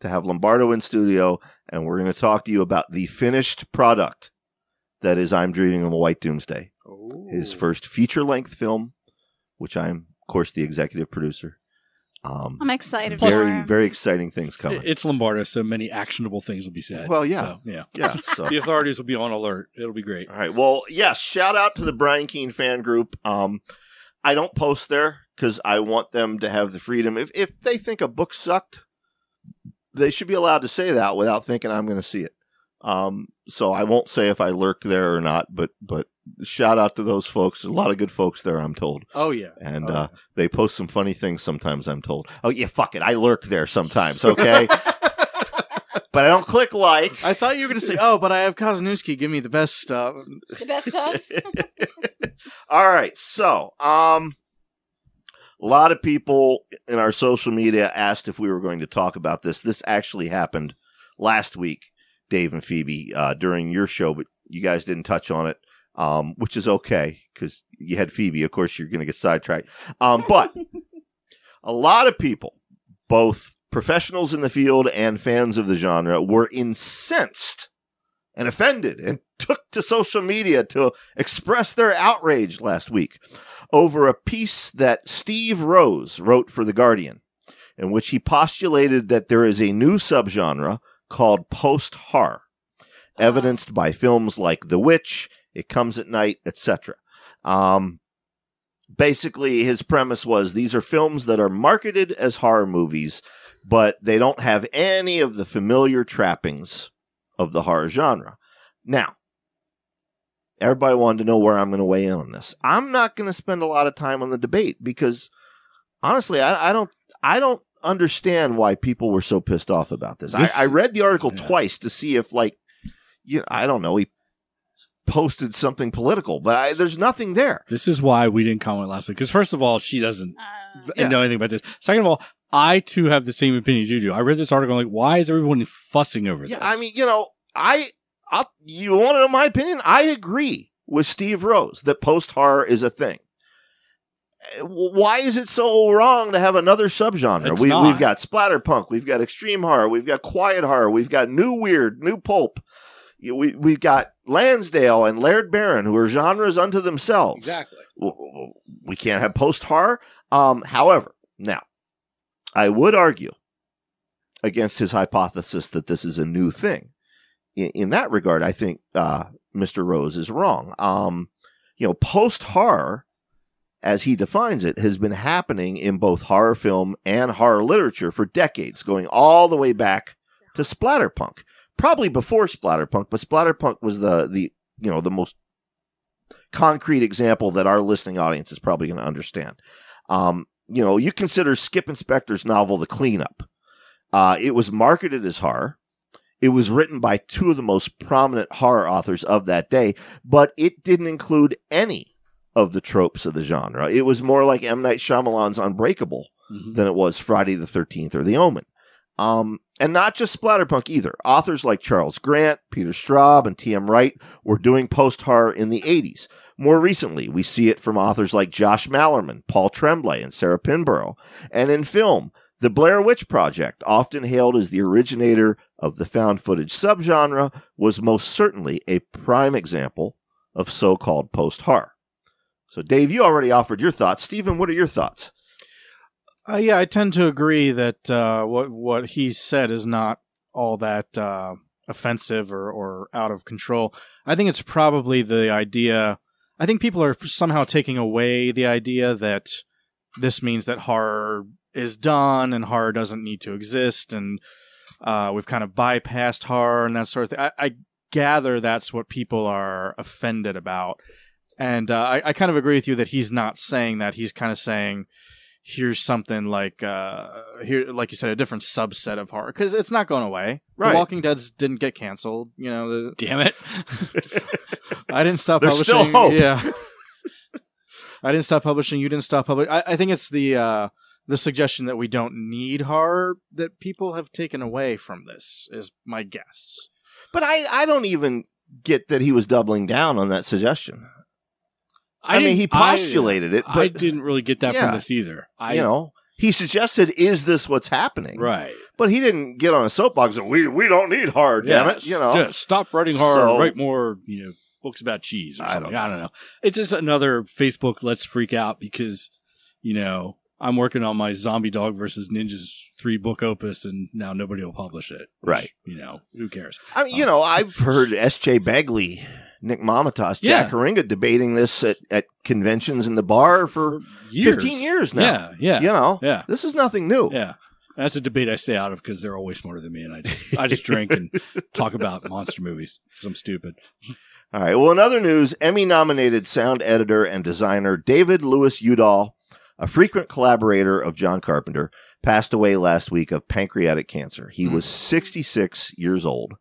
to have Lombardo in studio, and we're going to talk to you about the finished product that is I'm Dreaming of a White Doomsday. Ooh. His first feature-length film, which I'm, of course, the executive producer. Um, I'm excited. Very, for him. Very exciting things coming. It's Lombardo, so many actionable things will be said. Well, yeah, so, yeah, yeah. So. The authorities will be on alert. It'll be great. All right. Well, yes. Shout out to the Brian Keene fan group. Um, I don't post there because I want them to have the freedom. If if they think a book sucked, they should be allowed to say that without thinking I'm going to see it. Um, so I won't say if I lurk there or not. But but. Shout out to those folks. There's a lot of good folks there, I'm told. Oh, yeah. And oh, uh, yeah. they post some funny things sometimes, I'm told. Oh, yeah, fuck it. I lurk there sometimes, okay? But I don't click like. I thought you were going to say, oh, but I have Kozeniewski. Give me the best stuff. The best stuff? All right. So, um, a lot of people in our social media asked if we were going to talk about this. This actually happened last week, Dave and Phoebe, uh, during your show, but you guys didn't touch on it. Um, which is okay, because you had Phoebe. Of course, you're going to get sidetracked. Um, but a lot of people, both professionals in the field and fans of the genre, were incensed and offended and took to social media to express their outrage last week over a piece that Steve Rose wrote for The Guardian, in which he postulated that there is a new subgenre called post-horror, evidenced by films like The Witch, It Comes at Night, et cetera. Um, basically, his premise was these are films that are marketed as horror movies, but they don't have any of the familiar trappings of the horror genre. Now, everybody wanted to know where I'm going to weigh in on this. I'm not going to spend a lot of time on the debate because, honestly, I, I don't, I don't understand why people were so pissed off about this. this I, I read the article yeah. twice to see if, like, you know, I don't know, he. posted something political, but I, there's nothing there. This is why we didn't comment last week, because first of all, she doesn't uh, yeah. know anything about this. Second of all, I too have the same opinion as you do. I read this article, I'm like, why is everyone fussing over yeah, this? Yeah, I mean, you know, I, I'll, you want to know my opinion? I agree with Steve Rose that post-horror is a thing. Why is it so wrong to have another subgenre? We, we've got splatterpunk, we've got extreme horror, we've got quiet horror, we've got new weird, new pulp. We, we've got Lansdale and Laird Barron, who are genres unto themselves. Exactly. We can't have post-horror. Um, however, now, I would argue against his hypothesis that this is a new thing. In, in that regard, I think uh, Mister Rose is wrong. Um, you know, post-horror, as he defines it, has been happening in both horror film and horror literature for decades, going all the way back to splatterpunk. Probably before splatterpunk, but splatterpunk was the the you know the most concrete example that our listening audience is probably going to understand. Um, you know, you consider Skip Inspector's novel *The Cleanup*. Uh, it was marketed as horror. It was written by two of the most prominent horror authors of that day, but it didn't include any of the tropes of the genre. It was more like M. Night Shyamalan's Unbreakable mm-hmm. than it was Friday the thirteenth or The Omen. Um, and not just splatterpunk either. Authors like Charles Grant, Peter Straub, and T M. Wright were doing post-horror in the eighties. More recently, we see it from authors like Josh Malerman, Paul Tremblay, and Sarah Pinborough. And in film, The Blair Witch Project, often hailed as the originator of the found footage subgenre, was most certainly a prime example of so-called post-horror. So, Dave, you already offered your thoughts. Stephen, what are your thoughts? Uh, yeah, I tend to agree that uh, what what he said is not all that uh, offensive or, or out of control. I think it's probably the idea... I think people are somehow taking away the idea that this means that horror is done and horror doesn't need to exist, and uh, we've kind of bypassed horror and that sort of thing. I, I gather that's what people are offended about. And uh, I, I kind of agree with you that he's not saying that. He's kind of saying... here's something like, uh, here, like you said, a different subset of horror. Because it's not going away. Right. The Walking Dead's didn't get canceled. You know, the... Damn it. I didn't stop There's publishing. There's still hope. Yeah. I didn't stop publishing. You didn't stop publishing. I, I think it's the uh, the suggestion that we don't need horror that people have taken away from this is my guess. But I, I don't even get that he was doubling down on that suggestion. I, I mean, he postulated I, it, but... I didn't really get that yeah, from this either. I, you know, he suggested, is this what's happening? Right. But he didn't get on a soapbox and, we we don't need horror, yeah, damn it, you know. Just stop writing horror so, and write more, you know, books about cheese or I something. Don't I don't know. It's just another Facebook let's freak out because, you know, I'm working on my Zombie Dog versus Ninjas three book opus, and now nobody will publish it. Which, right. You know, who cares? I mean, um, you know, I've heard S J Begley... Nick Mamatas, Jack yeah. Haringa debating this at, at conventions in the bar for, for years. fifteen years now. Yeah, yeah. You know, yeah. This is nothing new. Yeah. That's a debate I stay out of because they're always smarter than me, and I just, I just drink and talk about monster movies because I'm stupid. All right. Well, in other news, Emmy-nominated sound editor and designer David Lewis Yewdall, a frequent collaborator of John Carpenter, passed away last week of pancreatic cancer. He mm. was sixty-six years old.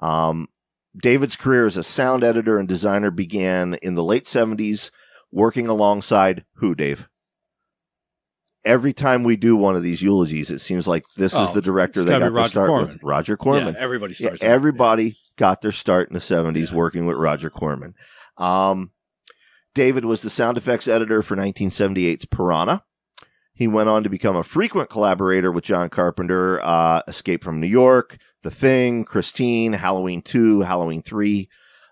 Um David's career as a sound editor and designer began in the late seventies, working alongside who, Dave? Every time we do one of these eulogies, it seems like this oh, is the director that got to start Corman. With. Roger Corman. Yeah, everybody starts. Yeah, everybody yeah. got their start in the seventies yeah. working with Roger Corman. Um, David was the sound effects editor for nineteen seventy-eight's Piranha. He went on to become a frequent collaborator with John Carpenter, uh, Escape from New York, The Thing, Christine, Halloween two, Halloween three.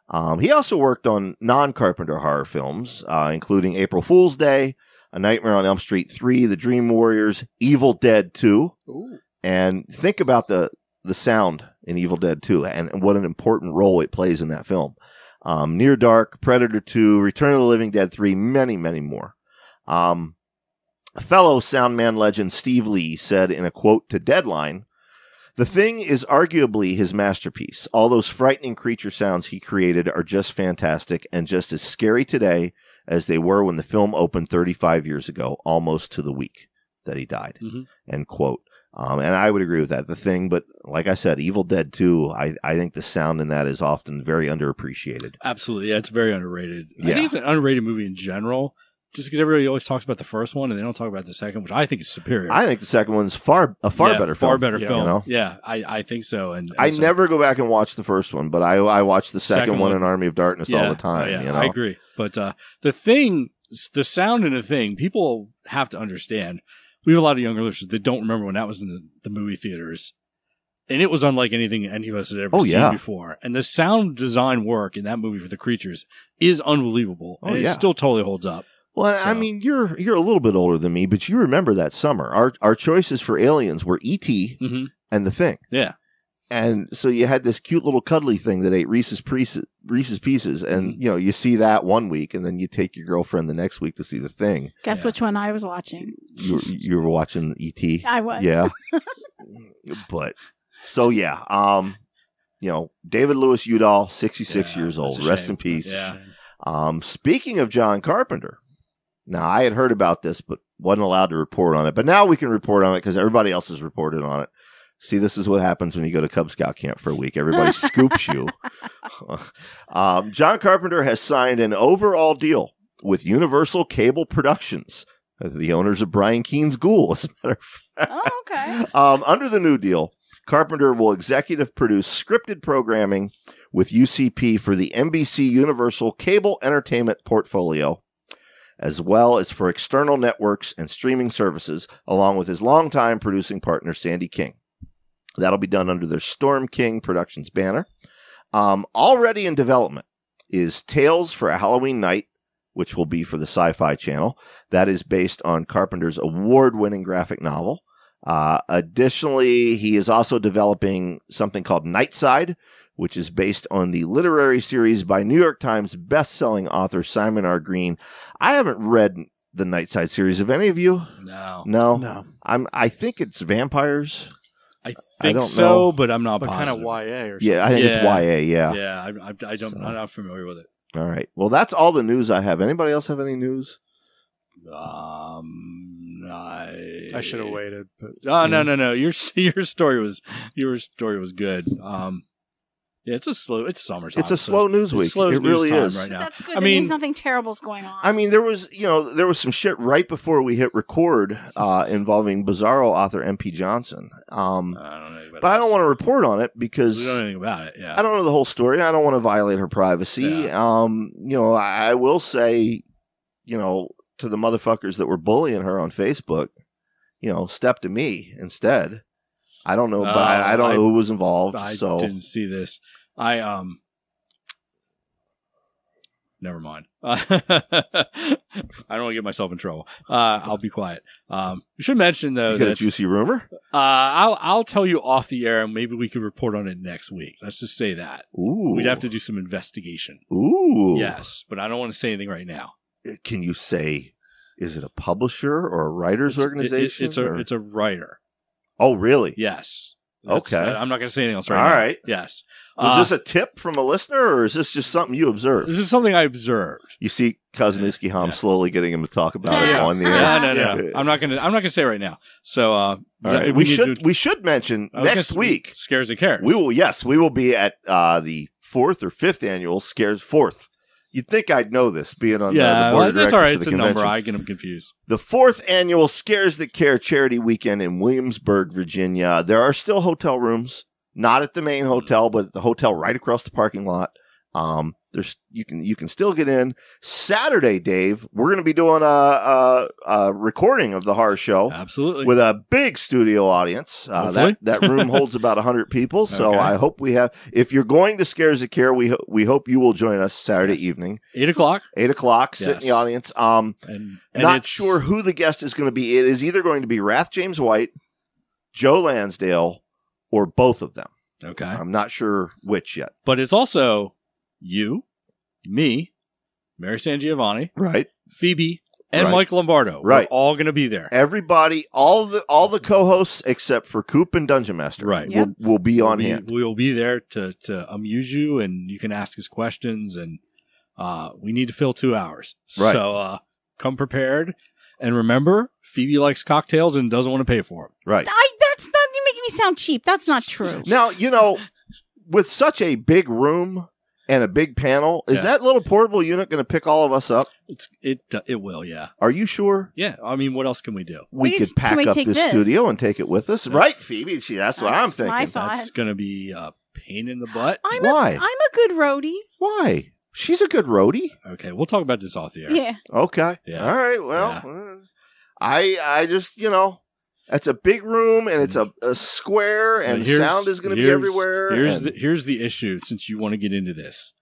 Um, he also worked on non-Carpenter horror films, uh, including April Fool's Day, A Nightmare on Elm Street three, The Dream Warriors, Evil Dead two. Ooh. And think about the, the sound in Evil Dead two and what an important role it plays in that film. Um, Near Dark, Predator two, Return of the Living Dead three, many, many more. Um, fellow Soundman legend Steve Lee said in a quote to Deadline, "The Thing is arguably his masterpiece. All those frightening creature sounds he created are just fantastic and just as scary today as they were when the film opened thirty-five years ago, almost to the week that he died." Mm-hmm. End quote. Um, and I would agree with that. The Thing, but like I said, Evil Dead two, I, I think the sound in that is often very underappreciated. Absolutely. Yeah, it's very underrated. Yeah. I think it's an underrated movie in general. Just because everybody always talks about the first one and they don't talk about the second, which I think is superior. I think the second one's far a far yeah, better far film. Far better yeah. film. You know? Yeah, I, I think so. And, and I so. never go back and watch the first one, but I I watch the second, second one in Army of Darkness yeah, all the time. Uh, yeah, you know? I agree. But uh, the thing, the sound in the thing, people have to understand. We have a lot of younger listeners that don't remember when that was in the, the movie theaters. And it was unlike anything any of us had ever oh, seen yeah. before. And the sound design work in that movie for the creatures is unbelievable. Oh, and yeah. it still totally holds up. Well, so. I mean, you're you're a little bit older than me, but you remember that summer. Our our choices for aliens were E T mm-hmm. and The Thing. Yeah. And so you had this cute little cuddly thing that ate Reese's, Pieces, Reese's Pieces, and mm-hmm. you know you see that one week, and then you take your girlfriend the next week to see The Thing. Guess yeah. which one I was watching? You were, you were watching E T? I was. Yeah. But, so yeah, um, you know, David Lewis Yewdall, sixty-six yeah, years old. Rest in peace. Yeah. Um, speaking of John Carpenter. Now, I had heard about this, but wasn't allowed to report on it. But now we can report on it because everybody else has reported on it. See, this is what happens when you go to Cub Scout camp for a week. Everybody scoops you. Um, John Carpenter has signed an overall deal with Universal Cable Productions, the owners of Brian Keene's Ghoul, as a matter of fact. Oh, okay. um, under the New Deal, Carpenter will executive produce scripted programming with U C P for the N B C Universal Cable Entertainment portfolio, as well as for external networks and streaming services, along with his longtime producing partner, Sandy King. That'll be done under their Storm King Productions banner. Um, already in development is Tales for a Halloween Night, which will be for the Sci-Fi Channel. That is based on Carpenter's award-winning graphic novel. Uh, additionally, he is also developing something called Nightside, which is based on the literary series by New York Times best-selling author Simon R. Green. I haven't read the Nightside series. Have any of you? No. No? No. I'm, I think it's vampires. I think I don't so, know. But I'm not but positive. But kind of Y A or something. Yeah, I think yeah. it's Y A, yeah. Yeah, I, I, I don't, so. I'm not familiar with it. All right. Well, that's all the news I have. Anybody else have any news? Um, I I should have waited. But, oh yeah. no, no, no. Your your story was your story was good. Um, yeah, it's a slow. It's summertime. It's a slow so news week. Slow it news really time is right now. But that's good. I that mean, means nothing terrible's going on. I mean, there was you know there was some shit right before we hit record uh, involving Bizarro author M P Johnson. Um, I don't know but I don't want to report on it because we don't know anything about it. Yeah, I don't know the whole story. I don't want to violate her privacy. Yeah. Um, you know, I, I will say, you know, to the motherfuckers that were bullying her on Facebook, you know, step to me instead. I don't know, but uh, I, I don't I, know who was involved. I so. didn't see this. I um, never mind. Uh, I don't want to get myself in trouble. Uh, I'll be quiet. Um, you should mention though. You got that, a juicy rumor? Uh, I'll I'll tell you off the air, and maybe we could report on it next week. Let's just say that. Ooh, we'd have to do some investigation. Ooh, yes, but I don't want to say anything right now. Can you say? Is it a publisher or a writer's it's, organization? It, it's a or? it's a writer. Oh, really? Yes. That's, okay. I'm not going to say anything else right All now. All right. Yes. Was uh, this a tip from a listener, or is this just something you observed? This is something I observed. You see Kozeniewski Hom yeah. slowly getting him to talk about yeah. it on the air. No, no, no. Yeah. I'm not going to I'm not going to say it right now. So, uh, right. we, we should do, we should mention next week. Scares and Cares. We will yes, we will be at uh, the fourth or fifth annual Scares fourth. You'd think I'd know this, being on yeah, uh, the board of directors. Yeah, well, that's all right. It's a convention. number. I get them confused. The fourth annual Scares That Care charity weekend in Williamsburg, Virginia. There are still hotel rooms, not at the main hotel, but at the hotel right across the parking lot. Um, there's you can you can still get in. Saturday, Dave, we're going to be doing a, a, a recording of the horror show, absolutely, with a big studio audience. Uh, that that room holds about a hundred people, so okay. I hope we have. If you're going to Scares of Care, we ho we hope you will join us Saturday yes. evening, eight o'clock, eight o'clock. Yes. Sit in the audience. Um, and, and not sure who the guest is going to be. It is either going to be Wrath James White, Joe Lansdale, or both of them. Okay, I'm not sure which yet, but it's also. You, me, Mary Sangiovanni, right? Phoebe, and right. Mike Lombardo, right? We're all going to be there. Everybody, all the all the co-hosts except for Coop and Dungeon Master, right? Yep. Will will be on we'll be, hand. We will be there to to amuse you, and you can ask us questions. And uh, we need to fill two hours, right? So uh, come prepared, and remember, Phoebe likes cocktails and doesn't want to pay for them, right? I, that's not you're making me sound cheap. That's not true. Now you know, with such a big room. And a big panel. Is yeah. that little portable unit going to pick all of us up? It's it it will, yeah. Are you sure? Yeah. I mean, what else can we do? We, we could pack we up this, this studio and take it with us. Yeah. Right, Phoebe? See, that's, that's what I'm thinking. That's going to be a pain in the butt. I'm Why? A, I'm a good roadie. Why? She's a good roadie. Okay. We'll talk about this off the air. Yeah. Okay. Yeah. All right. Well, yeah. I I just, you know. It's a big room, and it's a, a square, and sound is going to be everywhere. Here's the, here's the issue, since you want to get into this.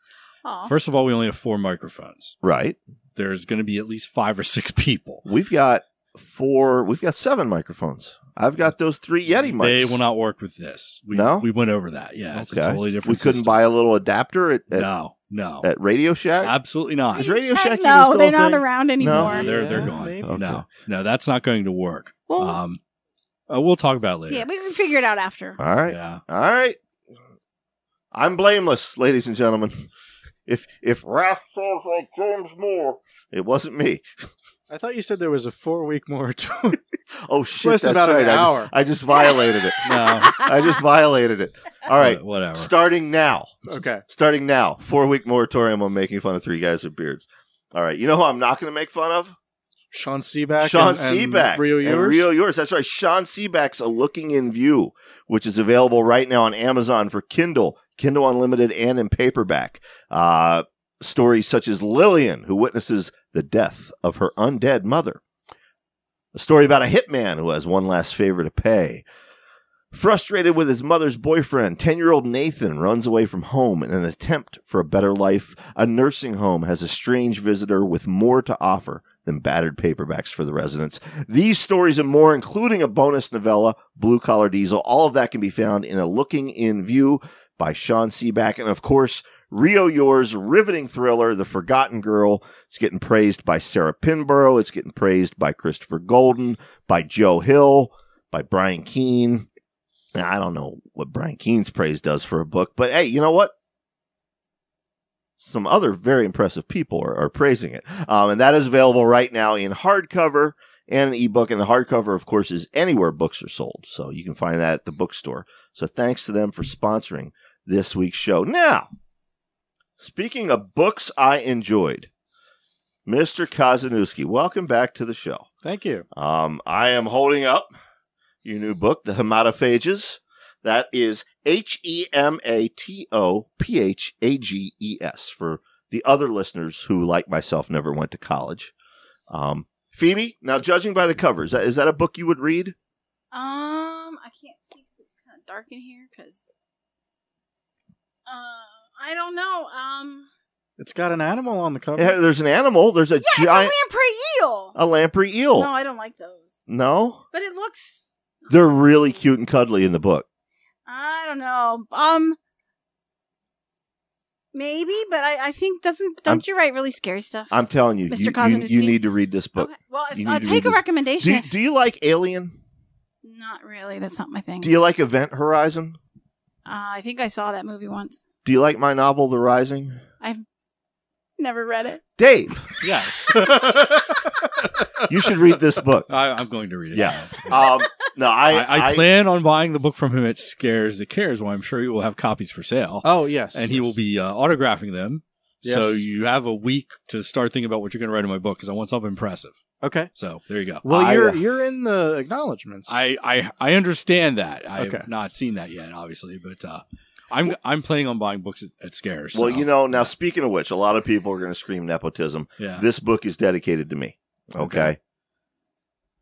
Aww. First of all, we only have four microphones. Right. There's going to be at least five or six people. We've got four. We've got seven microphones. I've got those three Yeti mics. They will not work with this. We, no? We went over that. Yeah, okay. It's a totally different We couldn't system. Buy a little adapter at, at no. No. At Radio Shack? Absolutely not. Is Radio Shack No, still they're not thing? Around anymore. No, they're, yeah, they're gone. Okay. No, no, that's not going to work. Well, um, Uh, we'll talk about it later. Yeah, we can figure it out after. All right. Yeah. All right. I'm blameless, ladies and gentlemen. If if Ralph sounds like James Moore, it wasn't me. I thought you said there was a four-week moratorium. Oh, shit. That's about right. An hour. I, I just violated it. No. I just violated it. All right. Whatever. Starting now. Okay. Starting now. Four-week moratorium on making fun of Three Guys with Beards. All right. You know who I'm not going to make fun of? Sean Seaback. Sean and, Seaback. And Rio Youers. And Rio Youers. That's right. Sean Seaback's A Looking in View, which is available right now on Amazon for Kindle, Kindle Unlimited, and in paperback. Uh, stories such as Lillian, who witnesses the death of her undead mother. A story about a hitman who has one last favor to pay. Frustrated with his mother's boyfriend, ten-year-old Nathan runs away from home in an attempt for a better life. A nursing home has a strange visitor with more to offer than battered paperbacks for the residents. These stories and more, including a bonus novella, Blue Collar Diesel, all of that can be found in A Looking in View by Sean Seaback. And, of course, Rio Youers' riveting thriller, The Forgotten Girl. It's getting praised by Sarah Pinborough. It's getting praised by Christopher Golden, by Joe Hill, by Brian Keene. Now, I don't know what Brian Keene's praise does for a book, but hey, you know what? Some other very impressive people are, are praising it. Um, and that is available right now in hardcover and an ebook. And the hardcover, of course, is anywhere books are sold. So you can find that at the bookstore. So thanks to them for sponsoring this week's show. Now, speaking of books I enjoyed, Mister Kozeniewski, welcome back to the show. Thank you. Um, I am holding up your new book, The Hematophages. That is H E M A T O P H A G E S for the other listeners who, like myself, never went to college. Um, Phoebe, now judging by the covers, is, is that a book you would read? Um, I can't see because it's kind of dark in here because uh, I don't know. Um, It's got an animal on the cover. Yeah, there's an animal. There's a yeah, giant. It's a lamprey eel. A lamprey eel. No, I don't like those. No? But it looks... They're really cute and cuddly in the book. I don't know. Um, maybe, but I, I think doesn't don't I'm, you write really scary stuff? I'm telling you, Mister you, Kozeniewski, you, you need to read this book. Okay. Well, if, I'll take a this. recommendation. Do you, do you like Alien? Not really. That's not my thing. Do you like Event Horizon? Uh, I think I saw that movie once. Do you like my novel, The Rising? I've never read it. Dave. Yes. You should read this book. I, I'm going to read it. Yeah. Um, no, I, I, I plan I, on buying the book from him at Scares That Cares, where I'm sure he will have copies for sale. Oh, yes. And yes. he will be uh, autographing them. Yes. So you have a week to start thinking about what you're going to write in my book because I want something impressive. Okay. So there you go. Well, I, you're you're in the acknowledgments. I, I, I understand that. I okay. have not seen that yet, obviously, but uh, I'm I'm planning on buying books at, at Scares. So. Well, you know, now speaking of which, a lot of people are going to scream nepotism. Yeah. This book is dedicated to me. Okay. okay.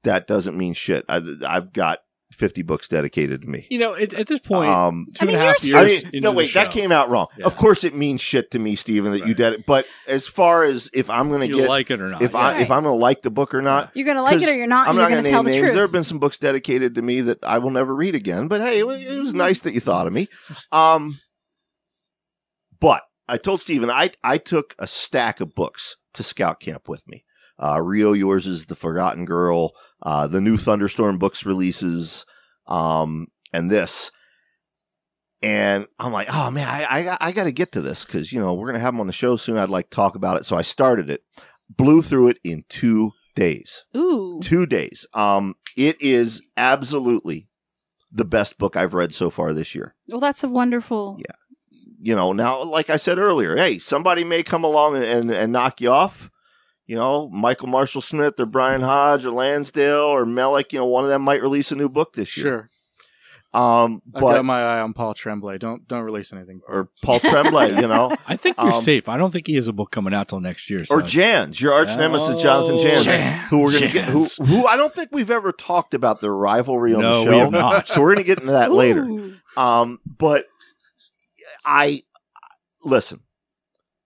That doesn't mean shit. I, I've got fifty books dedicated to me. You know, at, at this point, um, two I mean, and a half years I mean, No, wait, show. that came out wrong. Yeah. Of course it means shit to me, Stephen, that right. you did it. But as far as if I'm going to get... You like it or not. If, yeah. I, right. if I'm going to like the book or not. You're going to like it or you're not. I'm not going to tell the names. truth. There have been some books dedicated to me that I will never read again. But hey, it was, it was nice that you thought of me. Um, but I told Stephen, I, I took a stack of books to scout camp with me. Uh, Rio Youers is The Forgotten Girl, uh, the new Thunderstorm Books releases, um, and this. And I'm like, oh, man, I, I, I got to get to this because, you know, we're going to have them on the show soon. I'd like to talk about it. So I started it, blew through it in two days. Ooh. Two days. Um, it is absolutely the best book I've read so far this year. Well, that's a wonderful. Yeah. You know, now, like I said earlier, hey, somebody may come along and, and, and knock you off. You know, Michael Marshall Smith or Brian Hodge or Lansdale or Melick, you know, one of them might release a new book this year. Sure. Um, I've got my eye on Paul Tremblay. Don't don't release anything. Or Paul Tremblay, you know. I think you're um, safe. I don't think he has a book coming out till next year. So. Or Janz, your arch nemesis, oh, Jonathan Janz, Janz, who we're going to get, who, who I don't think we've ever talked about their rivalry on no, the show. No, we have not. So we're going to get into that Ooh. later. Um, but I, listen,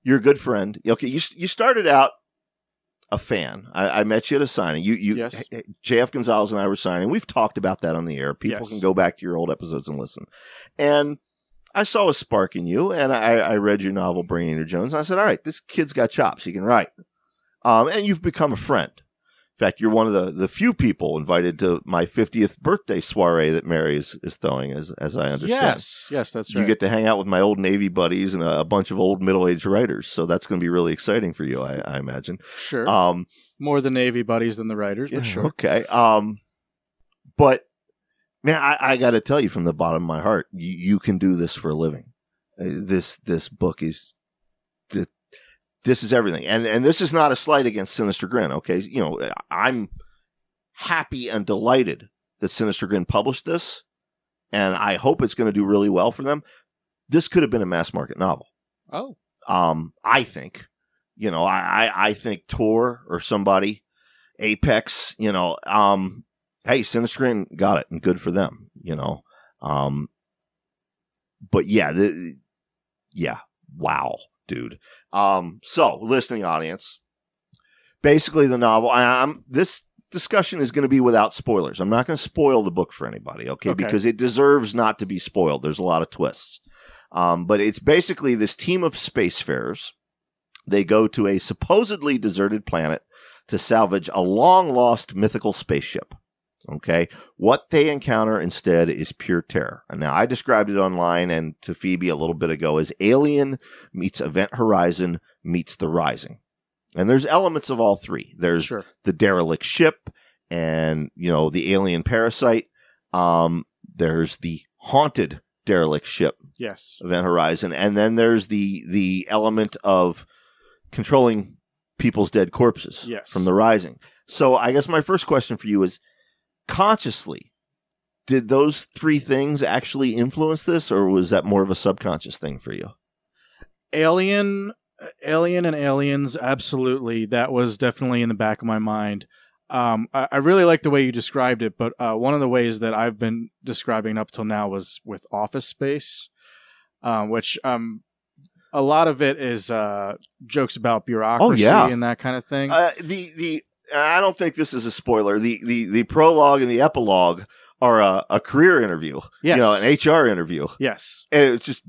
you're a good friend. Okay, you you started out a fan. I, I met you at a signing. You, you, yes. J F Gonzalez and I were signing. We've talked about that on the air. People yes. can go back to your old episodes and listen. And I saw a spark in you, and I, I read your novel, Brain Eater Jones. And I said, all right, this kid's got chops. He can write. Um, and you've become a friend. In fact, you're one of the, the few people invited to my fiftieth birthday soiree that Mary is, is throwing, as, as I understand. Yes, yes, that's right. You get to hang out with my old Navy buddies and a, a bunch of old middle-aged writers, so that's going to be really exciting for you, I, I imagine. Sure. Um, More the Navy buddies than the writers, but yeah, sure. Okay. Um, but, man, I, I got to tell you from the bottom of my heart, you, you can do this for a living. Uh, this this book is... The, this is everything. And and this is not a slight against Sinister Grin, okay? You know, I'm happy and delighted that Sinister Grin published this, and I hope it's going to do really well for them. This could have been a mass market novel. Oh. Um, I think, you know, I, I think Tor or somebody, Apex, you know, um, hey, Sinister Grin got it, and good for them, you know. Um, but yeah, the, yeah, wow, dude. Um, so listening audience, basically the novel, I, I'm, this discussion is going to be without spoilers. I'm not going to spoil the book for anybody, okay? okay? Because it deserves not to be spoiled. There's a lot of twists. Um, but it's basically this team of spacefarers. They go to a supposedly deserted planet to salvage a long-lost mythical spaceship. Okay, what they encounter instead is pure terror. And now, I described it online and to Phoebe a little bit ago as Alien meets Event Horizon meets The Rising. And there's elements of all three. There's sure. the derelict ship and, you know, the alien parasite. Um, there's the haunted derelict ship. Yes. Event Horizon. And then there's the the element of controlling people's dead corpses yes. from The Rising. So I guess my first question for you is, consciously, did those three things actually influence this, or was that more of a subconscious thing for you? Alien, Alien and Aliens, absolutely. That was definitely in the back of my mind. Um, I, I really like the way you described it, but uh, one of the ways that I've been describing up till now was with Office Space, um, which um, a lot of it is uh, jokes about bureaucracy oh, yeah. and that kind of thing. Uh, the the I don't think this is a spoiler. The the the prologue and the epilogue are a, a career interview, yes. you know, an H R interview. Yes, and it's just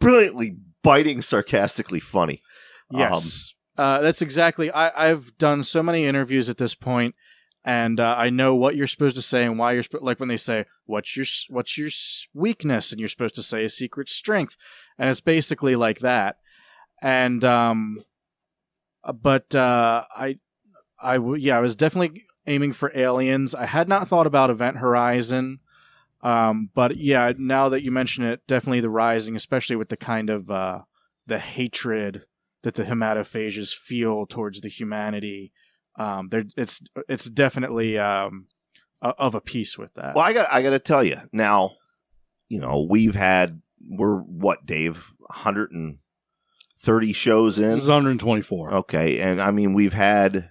brilliantly biting, sarcastically funny. Yes. Um, Uh, that's exactly. I, I've done so many interviews at this point, and uh, I know what you're supposed to say and why you're like when they say what's your what's your weakness, and you're supposed to say a secret strength, and it's basically like that. And um, but uh, I, I yeah, I was definitely aiming for Aliens. I had not thought about Event Horizon, um, but yeah, now that you mention it, definitely The Rising, especially with the kind of uh, the hatred that the hematophages feel towards the humanity. Um, it's it's definitely um, a, of a piece with that. Well, I got I got to tell you now. You know, we've had we're what Dave, one hundred thirty shows in. This is one hundred twenty-four. Okay, and I mean we've had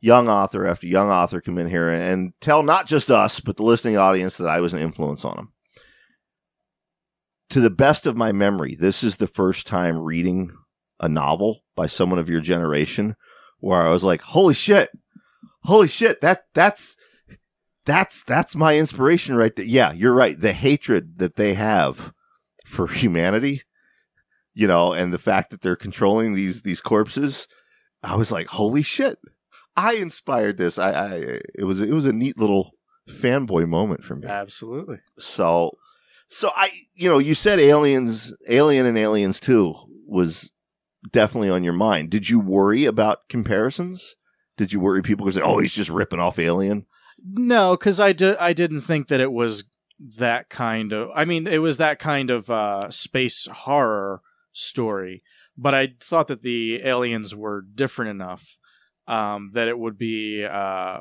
young author after young author come in here and, and tell not just us but the listening audience that I was an influence on them. To the best of my memory, this is the first time reading a novel by someone of your generation where I was like, holy shit, holy shit. That that's, that's, that's my inspiration right there. Yeah, you're right. The hatred that they have for humanity, you know, and the fact that they're controlling these, these corpses. I was like, holy shit, I inspired this. I, I, it was, it was a neat little fanboy moment for me. Absolutely. So, so I, you know, you said aliens, alien and aliens two was definitely on your mind. Did you worry about comparisons? Did you worry people could say, oh, he's just ripping off Alien? No, because I, di- I didn't think that it was that kind of... I mean, it was that kind of uh, space horror story, but I thought that the aliens were different enough um, that it would be... Uh,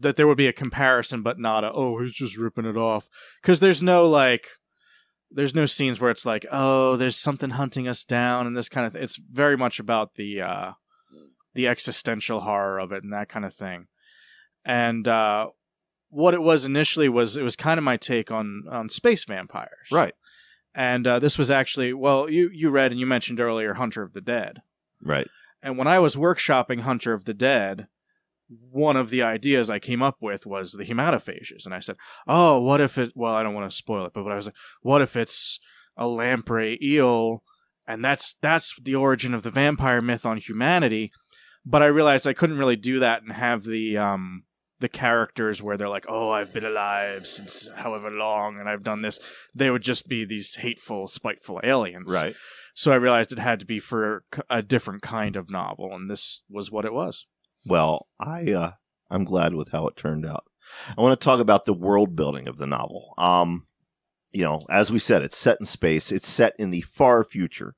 that there would be a comparison, but not a, oh, he's just ripping it off. Because there's no, like... There's no scenes where it's like, oh, there's something hunting us down and this kind of thing. It's very much about the uh, the existential horror of it and that kind of thing. And uh, what it was initially was it was kind of my take on, on space vampires. Right. And uh, this was actually, well, you, you read and you mentioned earlier Hunter of the Dead. Right. And when I was workshopping Hunter of the Dead, one of the ideas I came up with was the hematophages. And I said, oh, what if it, well, I don't want to spoil it, but what I was like, what if it's a lamprey eel? And that's, that's the origin of the vampire myth on humanity. But I realized I couldn't really do that and have the, um, the characters where they're like, oh, I've been alive since however long and I've done this. They would just be these hateful, spiteful aliens. Right. So I realized it had to be for a different kind of novel. And this was what it was. Well, I, uh, I'm glad with how it turned out. I want to talk about the world building of the novel. Um, you know, as we said, it's set in space. It's set in the far future.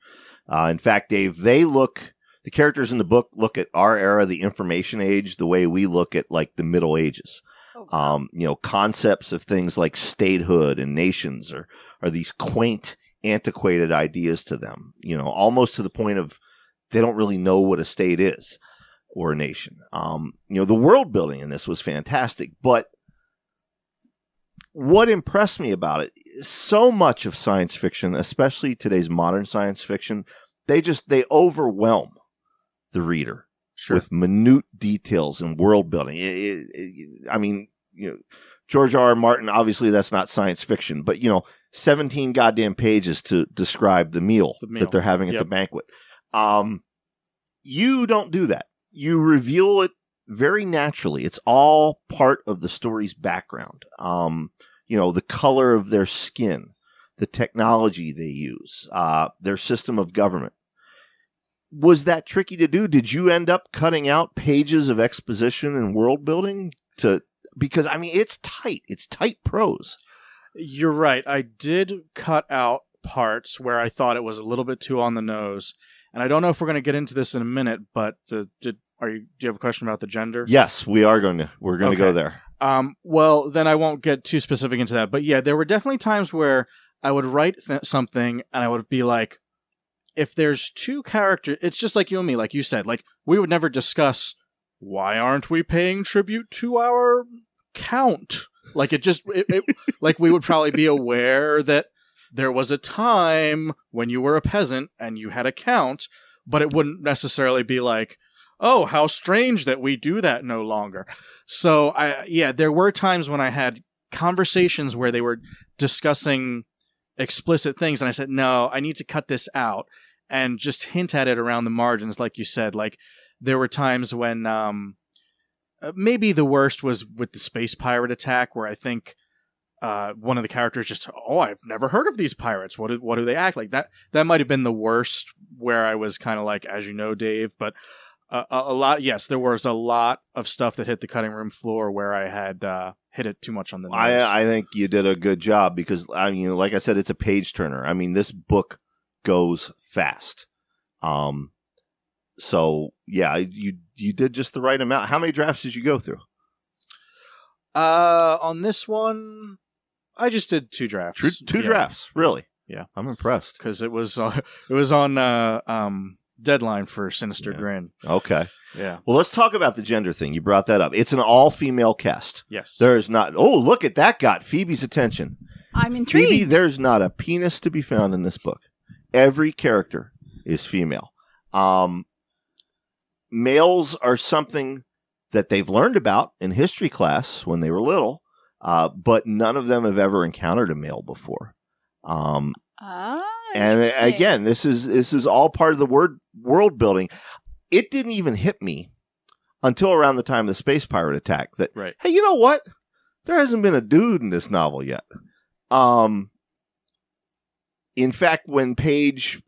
Uh, in fact, Dave, they look, the characters in the book look at our era, the information age, the way we look at like the Middle Ages. Oh, wow. Um, you know, concepts of things like statehood and nations are, are these quaint, antiquated ideas to them, you know, almost to the point of they don't really know what a state is or a nation. Um, you know, the world building in this was fantastic, but what impressed me about it, so much of science fiction, especially today's modern science fiction, they just, they overwhelm the reader. Sure. With minute details and world building. It, it, it, I mean, you know, George R. R. Martin, obviously that's not science fiction, but you know, seventeen goddamn pages to describe the meal, the meal. that they're having at yep. the banquet. Um, you don't do that. You reveal it very naturally. It's all part of the story's background. Um, you know, the color of their skin, the technology they use, uh, their system of government. Was that tricky to do? Did you end up cutting out pages of exposition and world building to, because I mean, it's tight, it's tight prose. You're right. I did cut out parts where I thought it was a little bit too on the nose. And I don't know if we're going to get into this in a minute, but the, did, are you, do you have a question about the gender? Yes, we are going to, we're going okay. to go there. Um, well, then I won't get too specific into that, but yeah, there were definitely times where I would write th- something and I would be like, if there's two characters, it's just like you and me, like you said, like we would never discuss why aren't we paying tribute to our count? Like it just, it, it, like we would probably be aware that there was a time when you were a peasant and you had a count, but it wouldn't necessarily be like, oh, how strange that we do that no longer. So I, yeah, there were times when I had conversations where they were discussing explicit things. And I said, no, I need to cut this out and just hint at it around the margins. Like you said, like there were times when um, maybe the worst was with the space pirate attack, where I think uh, one of the characters just, oh, I've never heard of these pirates. What do, what do they act like? That that might have been the worst, where I was kind of like, as you know, Dave, but uh, a, a lot. Yes, there was a lot of stuff that hit the cutting room floor where I had uh, hit it too much on the nose. I, I think you did a good job because, I mean, like I said, it's a page turner. I mean, this book goes fast. Um, so yeah, you you did just the right amount. How many drafts did you go through? Uh, on this one, I just did two drafts. Two, two yeah. drafts, really? Yeah, I'm impressed because it was uh, it was on uh, um. deadline for Sinister yeah. Grin. Okay. Yeah. Well, let's talk about the gender thing. You brought that up. It's an all-female cast. Yes. There is not... Oh, look at that. Got Phoebe's attention. I'm intrigued. Phoebe, there's not a penis to be found in this book. Every character is female. Um, males are something that they've learned about in history class when they were little, uh, but none of them have ever encountered a male before. Um, uh? And again, this is this is all part of the word world building. It didn't even hit me until around the time of the space pirate attack that, right. hey, you know what? There hasn't been a dude in this novel yet. Um, in fact, when Paige,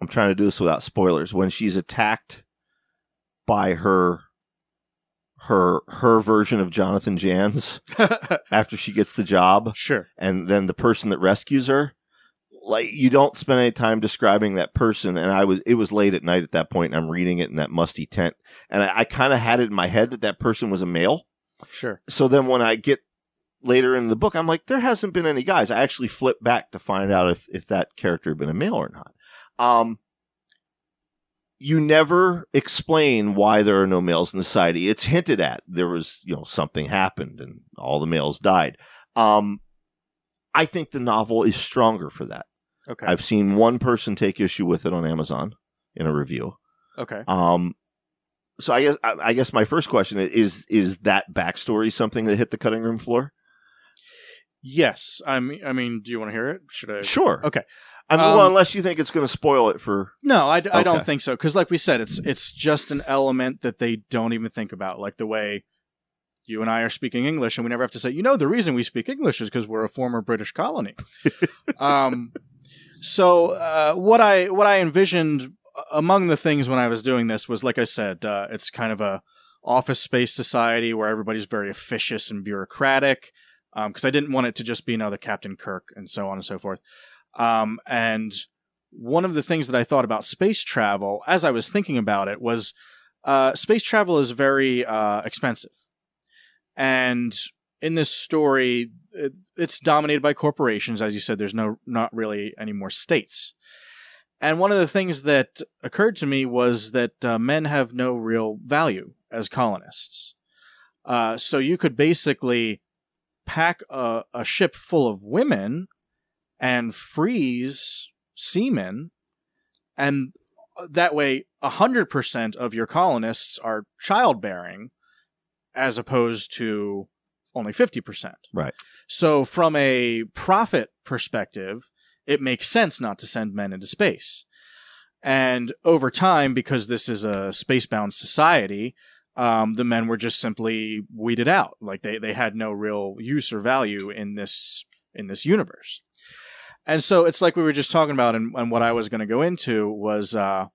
I'm trying to do this without spoilers, when she's attacked by her her her version of Jonathan Janz after she gets the job, sure, and then the person that rescues her. Like, you don't spend any time describing that person, and I was it was late at night at that point, and I'm reading it in that musty tent, and I, I kind of had it in my head that that person was a male. Sure. So then when I get later in the book, I'm like, there hasn't been any guys. I actually flipped back to find out if, if that character had been a male or not. Um, you never explain why there are no males in society. It's hinted at. There was, you know, something happened, and all the males died. Um, I think the novel is stronger for that. Okay. I've seen one person take issue with it on Amazon in a review. Okay. Um, so I guess I guess my first question is: is that backstory something that hit the cutting room floor? Yes. I mean, I mean, do you want to hear it? Should I? Sure. Okay. I mean, um, well, unless you think it's going to spoil it for. No, I, I okay. don't think so. Because, like we said, it's it's just an element that they don't even think about, like the way. You and I are speaking English, and we never have to say, you know, the reason we speak English is because we're a former British colony. um, so uh, what I what I envisioned among the things when I was doing this was, like I said, uh, it's kind of a office space society where everybody's very officious and bureaucratic, because um, I didn't want it to just be another Captain Kirk and so on and so forth. Um, and one of the things that I thought about space travel as I was thinking about it was uh, space travel is very uh, expensive. And in this story, it, it's dominated by corporations. As you said, there's no not really any more states. And one of the things that occurred to me was that uh, men have no real value as colonists. Uh, so you could basically pack a, a ship full of women and freeze seamen, and that way one hundred percent of your colonists are childbearing as opposed to only fifty percent. Right. So from a profit perspective, it makes sense not to send men into space. And over time, because this is a space-bound society, um, the men were just simply weeded out. Like they, they had no real use or value in this in this universe. And so it's like we were just talking about, and, and what I was going to go into was uh,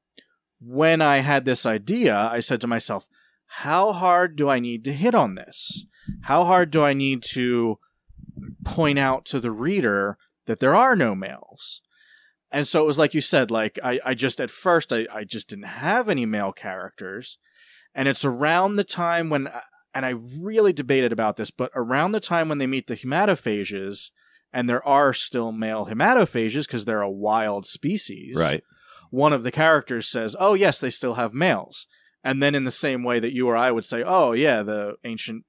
when I had this idea, I said to myself, how hard do I need to hit on this? How hard do I need to point out to the reader that there are no males? And so it was like you said, like I, I just at first, I, I just didn't have any male characters. And it's around the time when, and I really debated about this, but around the time when they meet the hematophages, and there are still male hematophages because they're a wild species. Right. One of the characters says, oh yes, they still have males. And then in the same way that you or I would say, oh yeah, the ancient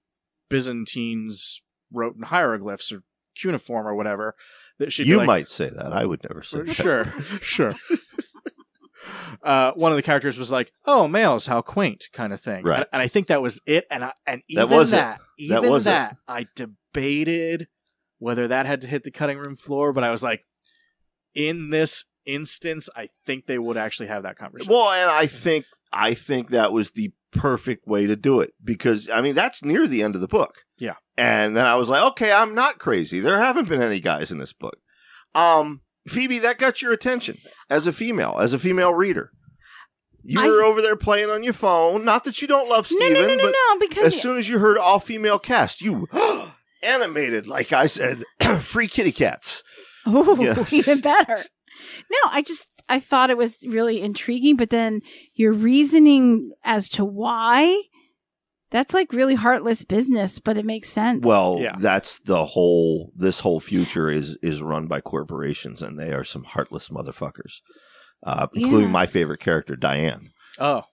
Byzantines wrote in hieroglyphs or cuneiform or whatever. That she'd you like, might say that. I would never say that. Sure, sure. uh, one of the characters was like, oh, males, how quaint, kind of thing. Right. And, and I think that was it. And I, and even that, that, even that, that I debated whether that had to hit the cutting room floor. But I was like, in this instance, I think they would actually have that conversation. Well, and I think, I think that was the perfect way to do it, because I mean that's near the end of the book. Yeah. And then I was like, okay, I'm not crazy. There haven't been any guys in this book. Um, Phoebe, that got your attention as a female, as a female reader. You I... were over there playing on your phone. Not that you don't love Stephen, no, no, no, no, but no, because as soon as you heard all female cast, you animated, like I said, free kitty cats. Oh, yeah. Even better. No, I just I thought it was really intriguing, but then your reasoning as to why, that's like really heartless business, but it makes sense. Well, yeah. That's the whole, this whole future is is run by corporations, and they are some heartless motherfuckers, uh, including yeah. my favorite character, Diane. Oh.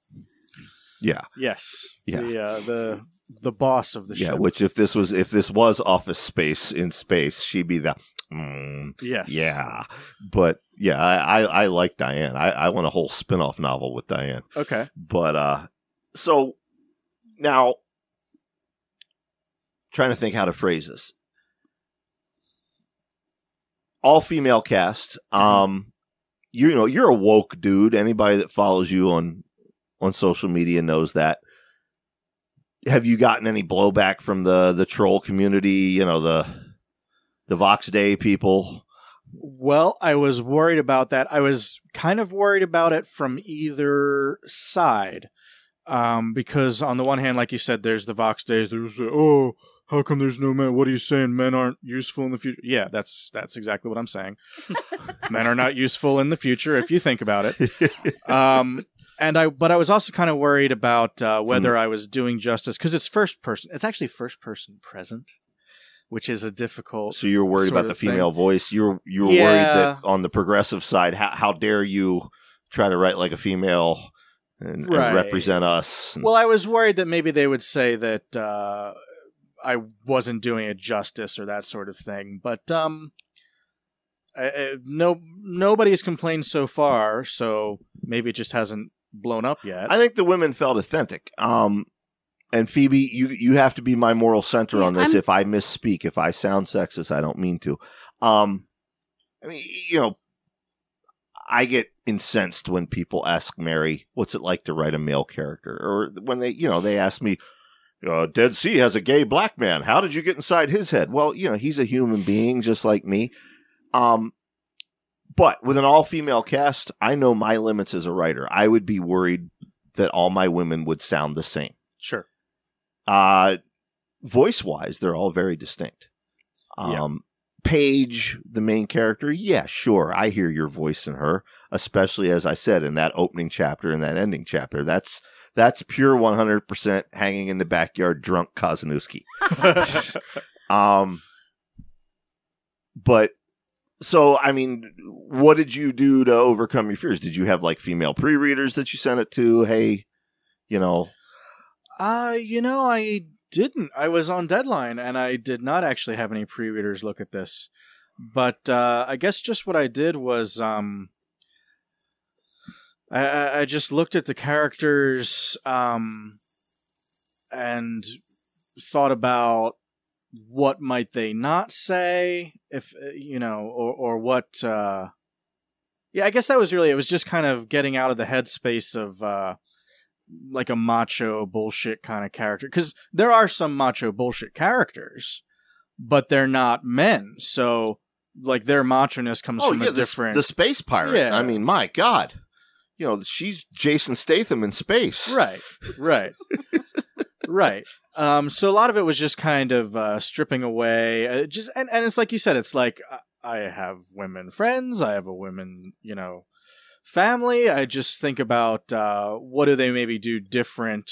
Yeah. Yes. Yeah. The, uh, the, the boss of the show. Yeah, which if this was, if this was Office Space in space, she'd be the... Mm, yes. Yeah. But yeah, I, I, I like Diane. I, I want a whole spin-off novel with Diane. Okay. But uh, so now trying to think how to phrase this. All female cast. Um, you, you know, you're a woke dude. Anybody that follows you on on social media knows that. Have you gotten any blowback from the the troll community? You know, the The Vox Day people? Well, I was worried about that. I was kind of worried about it from either side. Um, because on the one hand, like you said, there's the Vox Days. They say, oh, how come there's no men? What are you saying? Men aren't useful in the future. Yeah, that's that's exactly what I'm saying. Men are not useful in the future, if you think about it. Um, and I, But I was also kind of worried about uh, whether hmm. I was doing justice. Because it's first person. It's actually first person present. Which is a difficult. So you're worried about the female thing. voice. You're you're yeah. worried that on the progressive side, how how dare you try to write like a female and, right. and represent us? And well, I was worried that maybe they would say that uh, I wasn't doing it justice or that sort of thing. But um, I, I, no, nobody's complained so far, so maybe it just hasn't blown up yet. I think the women felt authentic. Um. And Phoebe, you, you have to be my moral center on this. I'm... If I misspeak, if I sound sexist, I don't mean to. Um, I mean, you know, I get incensed when people ask Mary, what's it like to write a male character? Or when they, you know, they ask me, uh, Dead Sea has a gay black man. How did you get inside his head? Well, you know, he's a human being just like me. Um, but with an all-female cast, I know my limits as a writer. I would be worried that all my women would sound the same. Sure. Uh, voice wise, they're all very distinct. Um, yeah. Paige, the main character, yeah, sure, I hear your voice in her, especially, as I said, in that opening chapter and that ending chapter. That's that's pure one hundred percent hanging in the backyard drunk Kozeniewski. um, but, so, I mean, what did you do to overcome your fears? Did you have, like, female pre-readers that you sent it to? Hey, you know. Uh, you know, I... didn't. I was on deadline and I did not actually have any pre-readers look at this. But uh, I guess just what I did was um, I, I just looked at the characters um, and thought about what might they not say, if you know, or, or what. Uh... Yeah, I guess that was really, it was just kind of getting out of the headspace of uh, like a macho bullshit kind of character, because there are some macho bullshit characters, but they're not men, so like their macho-ness comes oh, from yeah, a the, different the space pirate. Yeah. I mean, my god, you know, she's Jason Statham in space, right? Right. Right. Um so a lot of it was just kind of uh stripping away, uh, just and, and it's like you said, it's like I have women friends, I have a women, you know, family. I just think about uh, what do they maybe do different.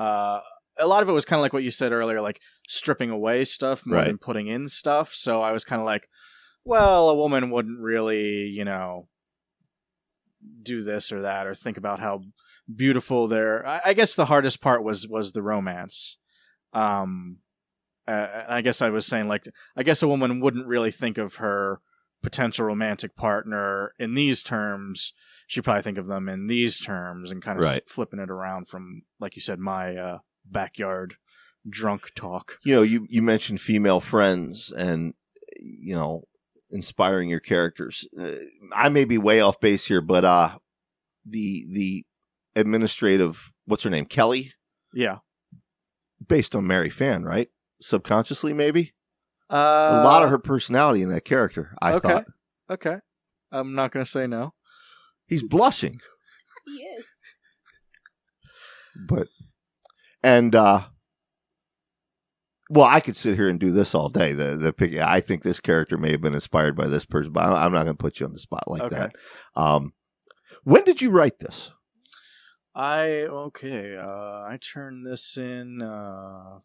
Uh, a lot of it was kind of like what you said earlier, like stripping away stuff more right. than putting in stuff. So I was kind of like, well, a woman wouldn't really, you know, do this or that, or think about how beautiful their. I, I guess the hardest part was was the romance. Um, uh, I guess I was saying like, I guess a woman wouldn't really think of her potential romantic partner in these terms. She probably think of them in these terms, and kind of right. flipping it around from, like you said, my uh, backyard drunk talk. You know, you, you mentioned female friends and, you know, inspiring your characters. Uh, I may be way off base here, but uh, the the administrative, what's her name? Kelly? Yeah. Based on Mary Fan, right? Subconsciously, maybe? Uh, a lot of her personality in that character, I okay. thought. Okay. I'm not going to say no. He's blushing. He is. But, and, uh, well, I could sit here and do this all day. The, the I think this character may have been inspired by this person, but I'm not going to put you on the spot like okay. that. Um, when did you write this? I, okay, uh, I turned this in, uh...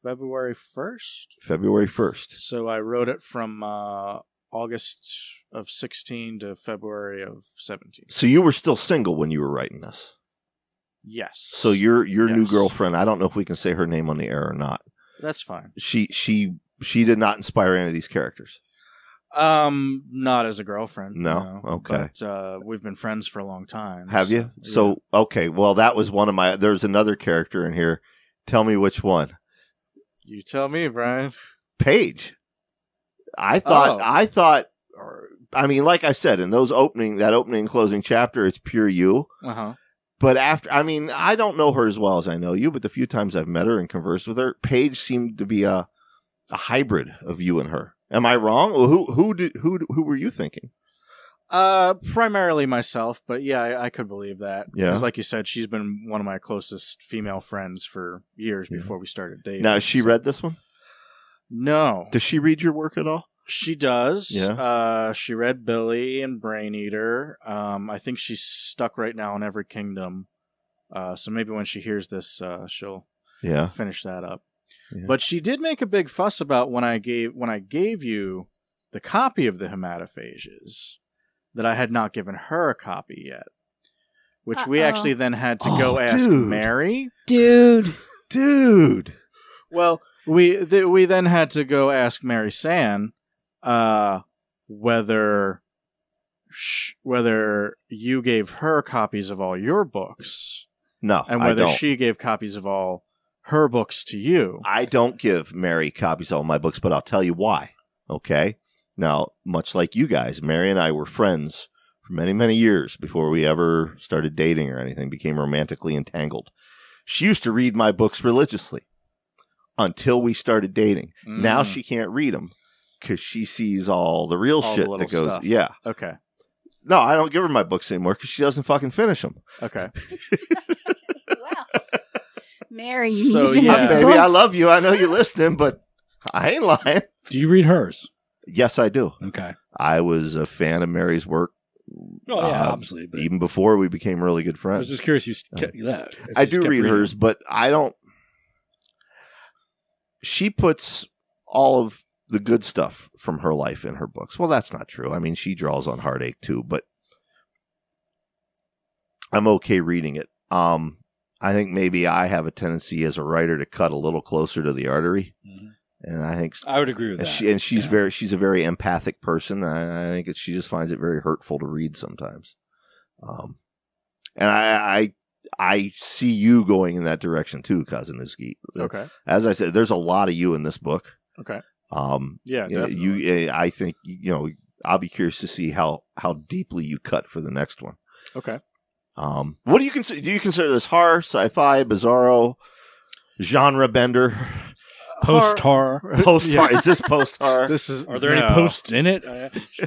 February first. February first. So I wrote it from uh, August of sixteen to February of seventeen. So you were still single when you were writing this? Yes. So your your yes. new girlfriend, I don't know if we can say her name on the air or not. That's fine. She she she did not inspire any of these characters? Um, not as a girlfriend. No? You know, okay. But uh, we've been friends for a long time. Have so, you? Yeah. So, okay. Well, that was one of my... There's another character in here. Tell me which one. You tell me, Brian. Paige. I thought, oh. I thought, I mean, like I said, in those opening, that opening and closing chapter, it's pure you. Uh-huh. But after, I mean, I don't know her as well as I know you, but the few times I've met her and conversed with her, Paige seemed to be a, a hybrid of you and her. Am I wrong? Who, who did, who, who were you thinking? Uh, primarily myself, but yeah, I, I could believe that. Yeah. Because like you said, she's been one of my closest female friends for years yeah. before we started dating. Now, has she so. read this one? No. Does she read your work at all? She does. Yeah. Uh, she read Billy and Brain Eater. Um, I think she's stuck right now in Every Kingdom. Uh, so maybe when she hears this, uh, she'll yeah. finish that up. Yeah. But she did make a big fuss about when I gave, when I gave you the copy of The Hematophages, that I had not given her a copy yet, which Uh-oh. we actually then had to oh, go ask dude. Mary. Dude. Dude. Well, we th we then had to go ask Mary San uh, whether sh whether you gave her copies of all your books. No, and whether I don't. She gave copies of all her books to you. I don't give Mary copies of all my books, but I'll tell you why. Okay. Now, much like you guys, Mary and I were friends for many, many years before we ever started dating or anything, became romantically entangled. She used to read my books religiously until we started dating. Mm. Now she can't read them because she sees all the real all shit the that goes. Stuff. Yeah. Okay. No, I don't give her my books anymore because she doesn't fucking finish them. Okay. Wow. Mary, you so, need to finish yeah. Baby, books. I love you. I know you're listening, but I ain't lying. Do you read hers? Yes, I do. Okay. I was a fan of Mary's work. Oh, yeah, uh, obviously. But even before we became really good friends. I was just curious you kept that. I you do read reading. hers, but I don't. She puts all of the good stuff from her life in her books. Well, that's not true. I mean, she draws on heartache too, but I'm okay reading it. Um, I think maybe I have a tendency as a writer to cut a little closer to the artery. Mm-hmm. And I think I would agree with and that. She, and she's yeah. very, she's a very empathic person. I, I think it, she just finds it very hurtful to read sometimes. Um, and I, I, I see you going in that direction too, Kozeniewski. Okay. As I said, there's a lot of you in this book. Okay. Um, yeah. You, know, you, I think you know. I'll be curious to see how how deeply you cut for the next one. Okay. Um, what do you consider? Do you consider this horror, sci-fi, bizarro, genre bender? Post horror, post horror. Yeah. Is this post horror? This is. Are there no. any posts in it?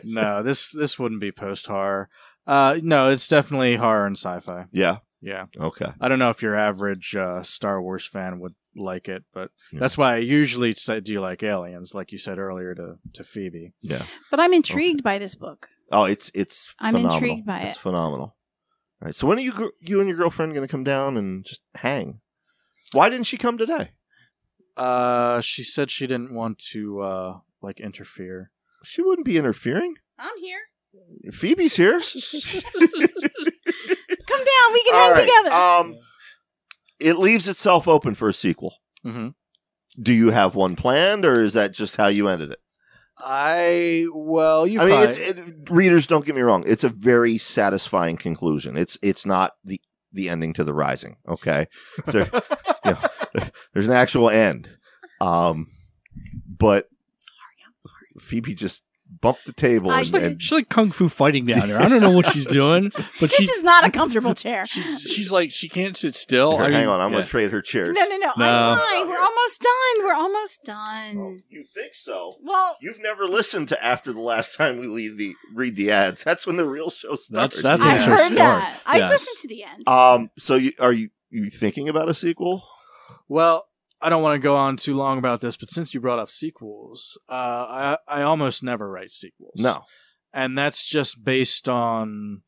no, this this wouldn't be post horror. Uh, no, it's definitely horror and sci-fi. Yeah, yeah. Okay. I don't know if your average uh, Star Wars fan would like it, but yeah. that's why I usually say, do you like aliens, like you said earlier to to Phoebe. Yeah. But I'm intrigued okay. by this book. Oh, it's it's. I'm phenomenal. intrigued by it's it. It's phenomenal. All right. So when are you you and your girlfriend going to come down and just hang? Why didn't she come today? Uh, she said she didn't want to, uh, like, interfere. She wouldn't be interfering. I'm here. Phoebe's here. Come down. We can All hang right. together. Um, yeah. It leaves itself open for a sequel. Mm-hmm. Do you have one planned, or is that just how you ended it? I, well, you I probably... mean, it's, it, readers, don't get me wrong. It's a very satisfying conclusion. It's, it's not the, the ending to The Rising, okay? There, you know, there's an actual end. Um, but Phoebe just bumped the table. I, and, like, and she's like kung fu fighting down there. I don't know what she's doing. But this she, is not a comfortable chair. She's, she's like, she can't sit still. Here, I mean, hang on. I'm yeah. going to trade her chair. No, no, no, no. I'm fine. We're almost done. We're almost done. Well, you think so? Well, you've never listened to after the last time we leave the, read the ads. That's when the real show starts. That's, that's when the show starts. I heard that. I yes. listened to the end. Um, so you, are you, you thinking about a sequel? Well, I don't want to go on too long about this, but since you brought up sequels, uh, I, I almost never write sequels. No. And that's just based on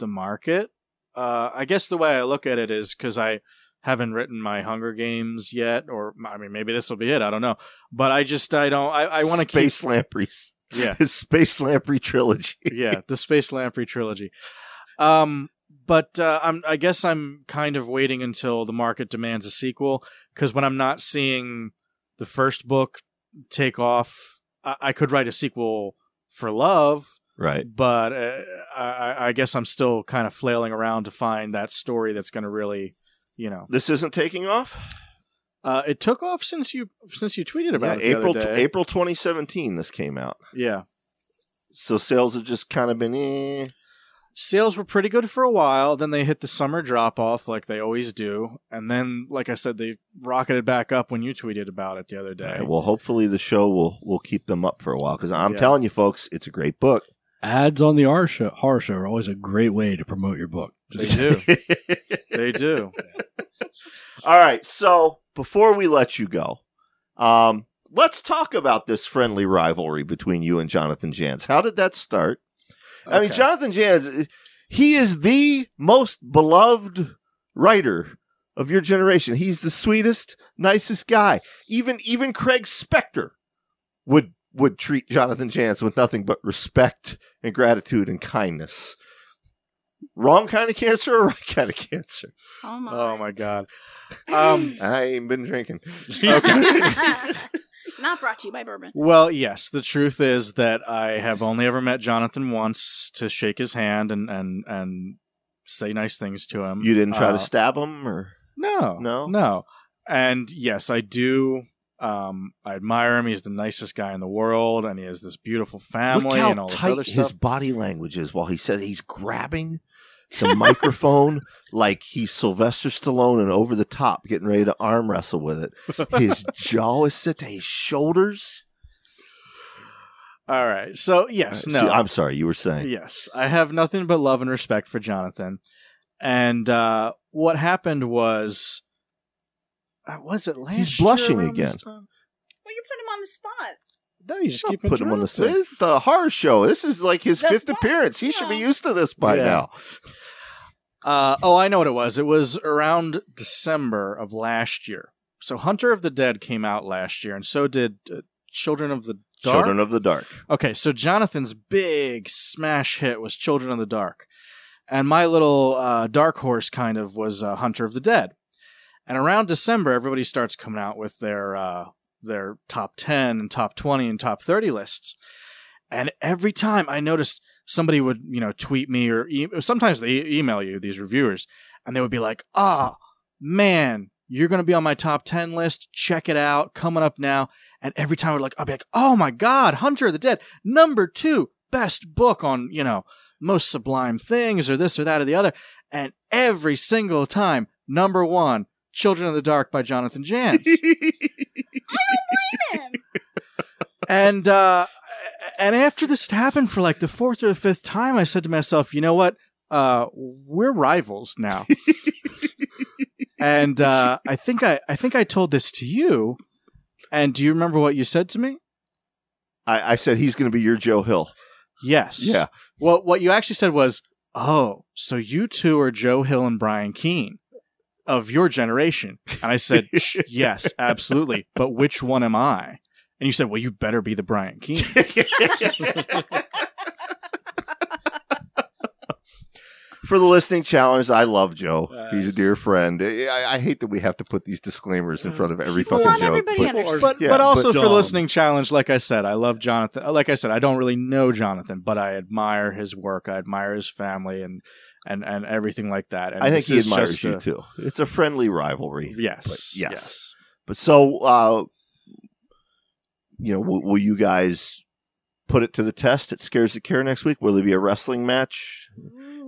the market. Uh, I guess the way I look at it is because I haven't written my Hunger Games yet, or I mean, maybe this will be it. I don't know. But I just, I don't, I, I want to keep... Space Lampreys. Yeah. His Space Lamprey trilogy. yeah, the Space Lamprey trilogy. Um... But uh, I'm, I guess I'm kind of waiting until the market demands a sequel, because when I'm not seeing the first book take off, I, I could write a sequel for love, right? But uh, I, I guess I'm still kind of flailing around to find that story that's going to really, you know, this isn't taking off. Uh, it took off since you since you tweeted about yeah, it. The April other day. April twenty seventeen, this came out. Yeah. So sales have just kind of been. Eh. Sales were pretty good for a while. Then they hit the summer drop-off like they always do. And then, like I said, they rocketed back up when you tweeted about it the other day. Right, well, hopefully the show will will keep them up for a while. Because I'm yeah. telling you, folks, it's a great book. Ads on the horror show, horror show are always a great way to promote your book. Just they do. they do. All right. So before we let you go, um, let's talk about this friendly rivalry between you and Jonathan Janz. How did that start? I okay. mean, Jonathan Janz, he is the most beloved writer of your generation. He's the sweetest, nicest guy. Even even Craig Spector would would treat Jonathan Janz with nothing but respect and gratitude and kindness. Wrong kind of cancer or right kind of cancer? Oh, my, oh my God. Um, I ain't been drinking. Okay. Not brought to you by bourbon. Well, yes. The truth is that I have only ever met Jonathan once to shake his hand and and, and say nice things to him. You didn't try uh, to stab him? Or No. No? No. And yes, I do. Um, I admire him. He's the nicest guy in the world, and he has this beautiful family. Look how and all tight this other stuff. His body language is while he said he's grabbing the microphone like he's Sylvester Stallone and Over the Top, getting ready to arm wrestle with it. His jaw is set to his shoulders. All right. So, yes. Right, no. So, I'm sorry. You were saying. Yes. I have nothing but love and respect for Jonathan. And uh, what happened was, was it last year? He's blushing again. Well, you're putting him on the spot. No, you just keep putting him on the stage. This is the horror show. This is like his That's fifth not, appearance. He yeah. should be used to this by yeah. now. Uh, oh, I know what it was. It was around December of last year. So Hunter of the Dead came out last year, and so did uh, Children of the Dark. Children of the Dark. Okay, so Jonathan's big smash hit was Children of the Dark. And my little uh, dark horse kind of was uh, Hunter of the Dead. And around December, everybody starts coming out with their uh, their top ten and top twenty and top thirty lists. And every time I noticed somebody would, you know, tweet me or e sometimes they e email you, these reviewers, and they would be like, "Ah, man, you're going to be on my top ten list. Check it out. Coming up now." And every time I would like, I'd be like, "Oh my God, Hunter of the Dead, number two, best book on, you know, most sublime things or this or that or the other." And every single time, number one, Children of the Dark by Jonathan Janz. I don't blame him. And, uh, and after this happened for like the fourth or the fifth time, I said to myself, you know what? Uh, we're rivals now. And uh, I think I, I think I told this to you. And do you remember what you said to me? I, I said, he's going to be your Joe Hill. Yes. Yeah. Well, what you actually said was, "Oh, so you two are Joe Hill and Brian Keene of your generation." And I said, "Yes, absolutely. But which one am I?" And you said, "Well, you better be the Brian Keene." For the listening challenge, I love Joe. Yes. He's a dear friend. I, I hate that we have to put these disclaimers in front of every People fucking joke. But, but, yeah, but also but for the listening challenge, like I said, I love Jonathan. Like I said, I don't really know Jonathan, but I admire his work. I admire his family and and, and everything like that. And I think he admires you, a, too. It's a friendly rivalry. Yes. But yes. yes. But so, uh, you know, will, will you guys put it to the test at Scares the Care next week? Will there be a wrestling match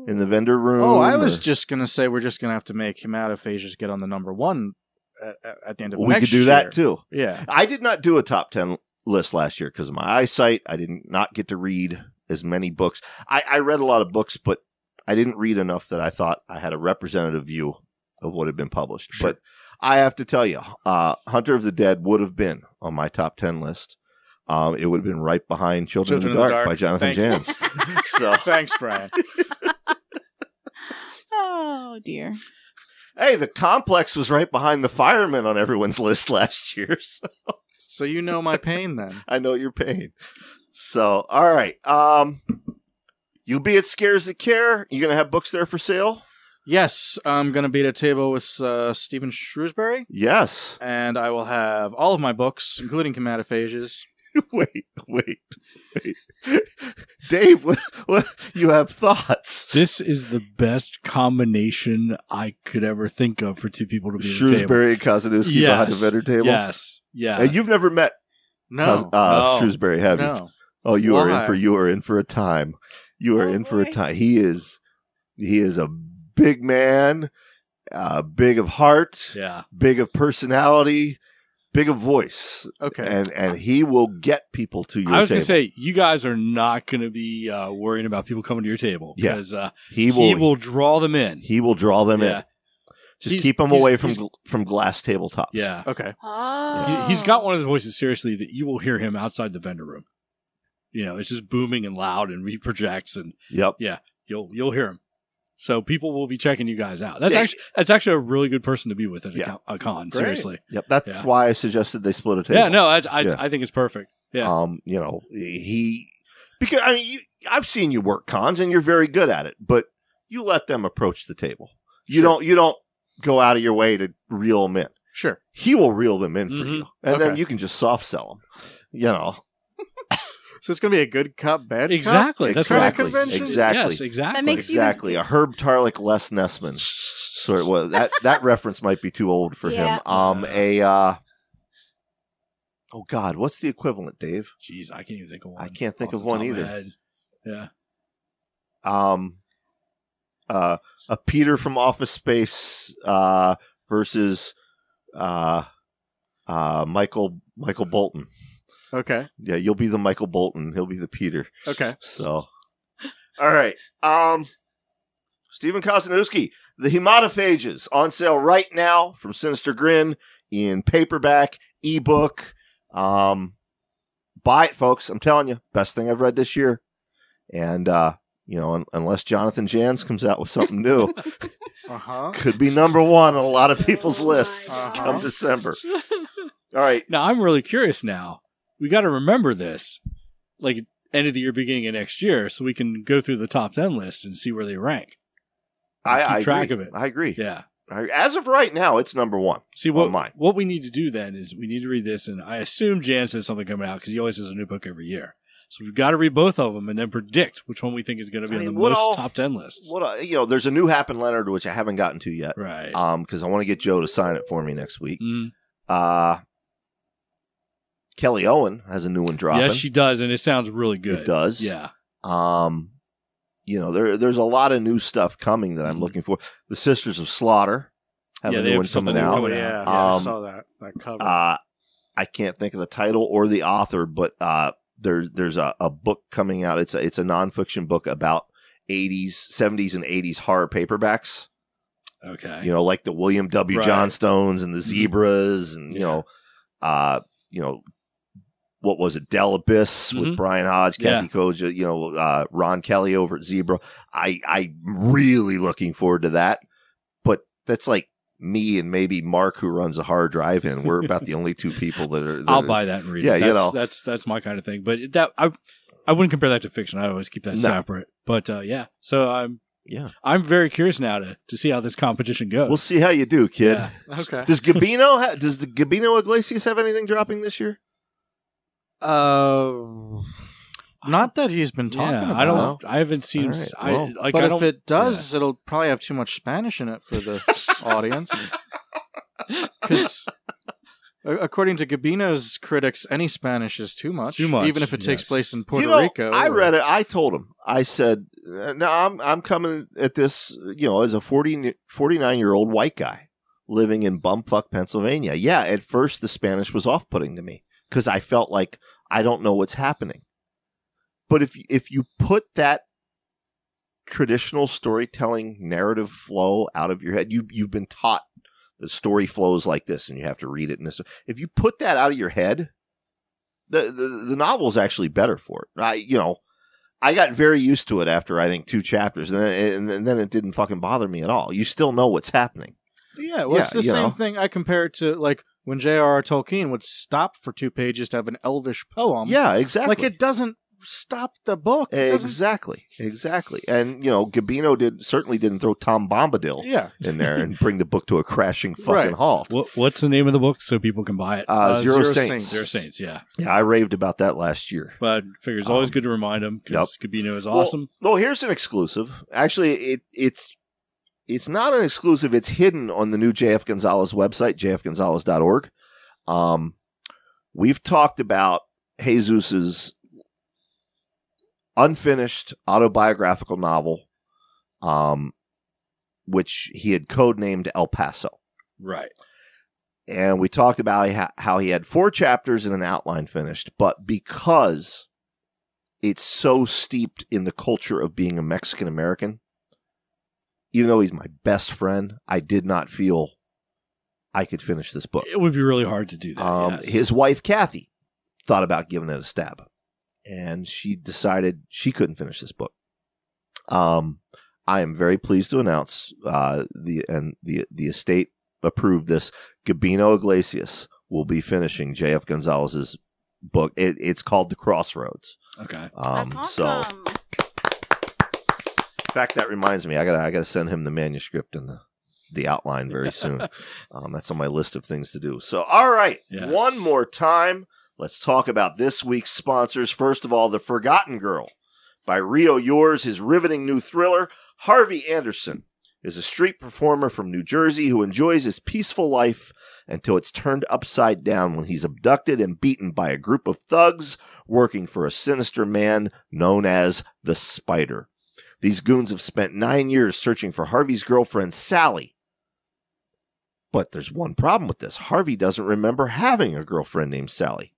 in the vendor room? Oh, I was or... just going to say we're just going to have to make Hematophages get on the number one at, at the end of well, next year. We could do year. that too. Yeah. I did not do a top ten list last year because of my eyesight. I did not get to read as many books. I, I read a lot of books, but I didn't read enough that I thought I had a representative view of what had been published. Sure. But I have to tell you, uh, Hunter of the Dead would have been on my top ten list. Um, it would have been right behind Children, Children of, the of the Dark by Jonathan Janz. So thanks, Brian. Oh, dear. Hey, The Complex was right behind The Fireman on everyone's list last year. So, so you know my pain then. I know your pain. So, all right. Um, you'll be at Scares That Care. You going to have books there for sale? Yes. I'm going to be at a table with uh, Stephen Shrewsbury. Yes. And I will have all of my books, including Hematophages. Wait, wait, wait. Dave, what, what, you have thoughts. This is the best combination I could ever think of for two people to be Shrewsbury at the table. and Kozeniewski yes. behind the vendor table? Yes, yeah. And you've never met no, uh, no. Shrewsbury, have you? No. Oh, you Why? are in for you are in for a time. You are oh, in for boy. a time. He is he is a big man, uh, big of heart, yeah. big of personality. Big of voice, okay, and and he will get people to your. I was table. gonna say you guys are not gonna be uh, worrying about people coming to your table because yeah. uh, he will he will draw them in. He will draw them yeah. in. Just he's, keep him away from gl from glass tabletops. Yeah, okay. Oh. Yeah. He's got one of the voices seriously that you will hear him outside the vendor room. You know, it's just booming and loud and reprojects and yep, yeah. You'll you'll hear him. So people will be checking you guys out. That's actually that's actually a really good person to be with at a, yeah. con, a con. Seriously, yep. That's yeah. why I suggested they split a table. Yeah, no, I I, yeah. I think it's perfect. Yeah, um, you know he because I mean you, I've seen you work cons and you're very good at it, but you let them approach the table. You sure. don't you don't go out of your way to reel them in. Sure, he will reel them in mm-hmm. for you, and okay. then you can just soft sell them. You know. So it's going to be a good cop, bad exactly. cop? That's exactly. Convention? Exactly. Yes, exactly. That makes exactly. You a Herb Tarlick, Les Nessman. Sort of, well, that, that reference might be too old for yeah. him. Um, a, uh, oh, God, what's the equivalent, Dave? Jeez, I can't even think of one. I can't think of one either. Yeah. Um, uh, a Peter from Office Space uh, versus uh, uh, Michael Michael Bolton. Okay. Yeah, you'll be the Michael Bolton. He'll be the Peter. Okay. So, all right. Um, Stephen Kozeniewski, The Hematophages, on sale right now from Sinister Grin in paperback, ebook. Um, buy it, folks. I'm telling you, best thing I've read this year. And, uh, you know, un unless Jonathan Janz comes out with something new, uh-huh. could be number one on a lot of people's oh lists uh-huh. come December. All right. Now, I'm really curious now. We got to remember this, like, end of the year, beginning of next year, so we can go through the top ten list and see where they rank. I, keep I track agree. of it. I agree. Yeah. As of right now, it's number one. See, what, on mine. what we need to do then is we need to read this, and I assume Janz has something coming out because he always has a new book every year. So we've got to read both of them and then predict which one we think is going to be I mean, on the most all, top ten lists. What all, you know, there's a new Happen Leonard, which I haven't gotten to yet. Right. Um, because I want to get Joe to sign it for me next week. Mm. Uh, Kelly Owen has a new one dropping. Yes, she does, and it sounds really good. It does. Yeah. Um, you know, there there's a lot of new stuff coming that I'm mm-hmm. looking for. The Sisters of Slaughter have yeah, a new have one coming out. Coming yeah, out. Um, yeah, I saw that, that cover. Uh, I can't think of the title or the author, but uh, there's there's a, a book coming out. It's a, it's a nonfiction book about eighties, seventies, and eighties horror paperbacks. Okay. You know, like the William W. Right. Johnstones and the Zebras, and yeah. you know, uh, you know. What was it, Del Abyss mm-hmm. with Brian Hodge, Kathy yeah. Koja, you know, uh, Ron Kelly over at Zebra. I, I'm really looking forward to that. But that's like me and maybe Mark, who runs a hard drive-in. We're about the only two people that are. That I'll are, buy that and read yeah, it. Yeah, you know, that's that's my kind of thing. But that I I wouldn't compare that to fiction. I always keep that no. separate. But uh, yeah, so I'm yeah I'm very curious now to to see how this competition goes. We'll see how you do, kid. Yeah. Okay. Does Gabino ha does the Gabino Iglesias have anything dropping this year? Uh, not that he's been talking yeah, about. I don't. I haven't seen. Right, I, well, like, but I don't, if it does, yeah. it'll probably have too much Spanish in it for the audience. Because according to Gabino's critics, any Spanish is too much. Too much, even if it yes. takes place in Puerto you know, Rico. I or... read it. I told him. I said, "No, I'm I'm coming at this. You know, as a forty-nine year old white guy living in bumfuck Pennsylvania. Yeah, at first the Spanish was off putting to me." Because I felt like I don't know what's happening. But if, if you put that traditional storytelling narrative flow out of your head, you, you've been taught the story flows like this and you have to read it in this. If you put that out of your head, the, the, the novel is actually better for it. I, you know, I got very used to it after, I think, two chapters. And then, and then it didn't fucking bother me at all. You still know what's happening. Yeah, well, yeah, it's the same know. thing I compare it to, like, when J R R Tolkien would stop for two pages to have an elvish poem. Yeah, exactly. Like, it doesn't stop the book. It exactly. Exactly. And, you know, Gabino did, certainly didn't throw Tom Bombadil yeah. in there and bring the book to a crashing fucking right. halt. What, what's the name of the book so people can buy it? Uh, uh, Zero, Zero Saints. Saints. Zero Saints, yeah. Yeah, I raved about that last year. But I figure it's always um, good to remind them because yep. Gabino is awesome. Well, well, here's an exclusive. Actually, it, it's... It's not an exclusive. It's hidden on the new J F Gonzalez website, J F Gonzalez dot org. Um, we've talked about Jesus's unfinished autobiographical novel, um, which he had codenamed El Paso. Right. And we talked about how he had four chapters and an outline finished, but because it's so steeped in the culture of being a Mexican-American, even though he's my best friend, I did not feel I could finish this book. It would be really hard to do that. Um, yes. His wife, Kathy, thought about giving it a stab, and she decided she couldn't finish this book. Um, I am very pleased to announce uh, the and the the estate approved this. Gabino Iglesias will be finishing J F Gonzalez's book. It, it's called The Crossroads. Okay, um, that's awesome. So, in fact, that reminds me, I gotta I gotta send him the manuscript and the, the outline very soon. Um, that's on my list of things to do. So, all right, yes. one more time, let's talk about this week's sponsors. First of all, The Forgotten Girl by Rio Youers, his riveting new thriller. Harvey Anderson is a street performer from New Jersey who enjoys his peaceful life until it's turned upside down when he's abducted and beaten by a group of thugs working for a sinister man known as the Spider. These goons have spent nine years searching for Harvey's girlfriend, Sally. But there's one problem with this. Harvey doesn't remember having a girlfriend named Sally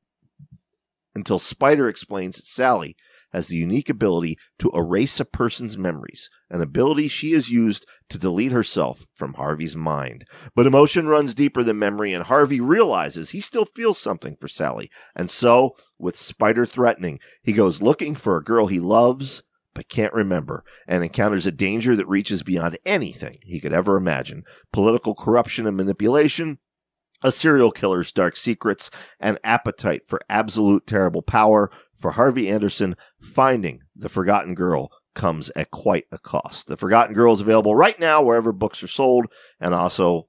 until Spider explains that Sally has the unique ability to erase a person's memories, an ability she has used to delete herself from Harvey's mind. But emotion runs deeper than memory, and Harvey realizes he still feels something for Sally. And so, with Spider threatening, he goes looking for a girl he loves but can't remember, and encounters a danger that reaches beyond anything he could ever imagine. Political corruption and manipulation, a serial killer's dark secrets, an appetite for absolute terrible power. For Harvey Anderson, finding the Forgotten Girl comes at quite a cost. The Forgotten Girl is available right now wherever books are sold, and also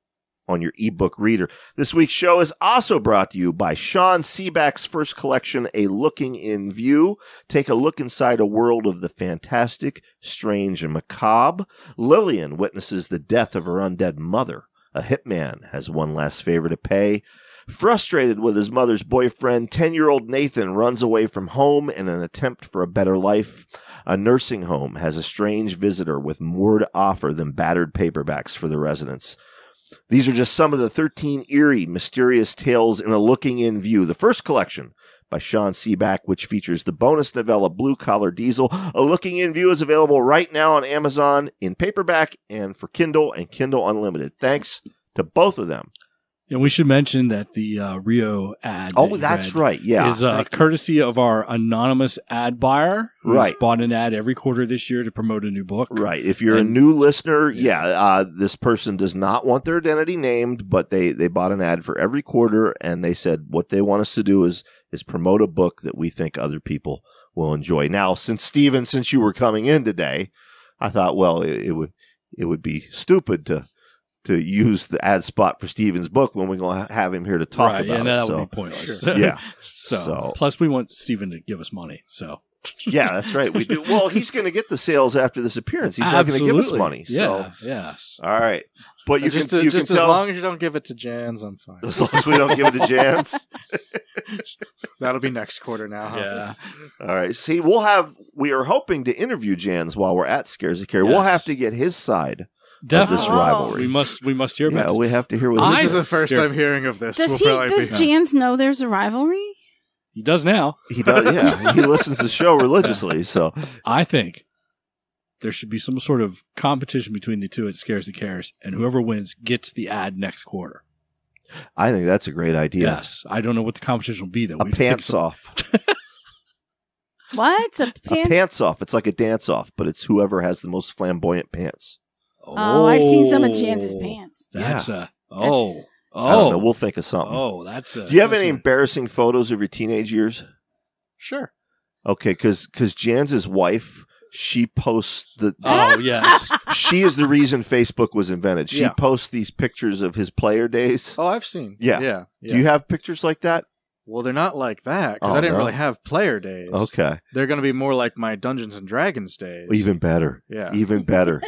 on your ebook reader. This week's show is also brought to you by Sean Seaback's first collection, A Looking in View. Take a look inside a world of the fantastic, strange, and macabre. Lillian witnesses the death of her undead mother. A hitman has one last favor to pay. Frustrated with his mother's boyfriend, ten-year-old Nathan runs away from home in an attempt for a better life. A nursing home has a strange visitor with more to offer than battered paperbacks for the residents. These are just some of the thirteen eerie, mysterious tales in A Looking in View, the first collection by Sean Seaback, which features the bonus novella Blue Collar Diesel. A Looking in View is available right now on Amazon in paperback and for Kindle and Kindle Unlimited. Thanks to both of them. And we should mention that the uh, Rio ad oh, that that's right, yeah, is uh, courtesy you. of our anonymous ad buyer who's right. bought an ad every quarter this year to promote a new book. Right. If you're and, a new listener, yeah, yeah uh, this person does not want their identity named, but they, they bought an ad for every quarter, and they said what they want us to do is is promote a book that we think other people will enjoy. Now, since Stephen, since you were coming in today, I thought, well, it, it would it would be stupid to... to use the ad spot for Stephen's book when we're going to have him here to talk right, about yeah, no, it. That so. would be pointless. Sure. Yeah. so, so plus we want Stephen to give us money. So yeah, that's right. We do. Well, he's going to get the sales after this appearance. He's Absolutely. not going to give us money. Yeah. So yes. All right. But you just can, to, you just can as tell, long as you don't give it to Janz, I'm fine. As long as we don't give it to Janz. That'll be next quarter now. Huh? Yeah. All right. See, we'll have we are hoping to interview Janz while we're at Scares of Care. Yes. We'll have to get his side. Definitely. Of this rivalry. We must, we must hear about yeah, it. We have to hear what I, this is. This is the first I'm hearing of this. Does, we'll he, does be, Janz know there's a rivalry? He does now. He does, yeah. He listens to the show religiously. So I think there should be some sort of competition between the two at Scares and Cares, and whoever wins gets the ad next quarter. I think that's a great idea. Yes. I don't know what the competition will be, though. A we pants some... off. What? A, pan- a pants off. It's like a dance off, but it's whoever has the most flamboyant pants. Oh, oh, I've seen some of Janz's pants. That's yeah. a oh that's, oh. I don't know. We'll think of something. Oh, that's. A, Do you have any a... embarrassing photos of your teenage years? Sure. Okay, because because Janz's wife, she posts the. Oh yes, she is the reason Facebook was invented. She yeah. posts these pictures of his player days. Oh, I've seen. Yeah, yeah. yeah. Do you have pictures like that? Well, they're not like that, because oh, I didn't no. really have player days. Okay, they're going to be more like my Dungeons and Dragons days. Even better. Yeah. Even better.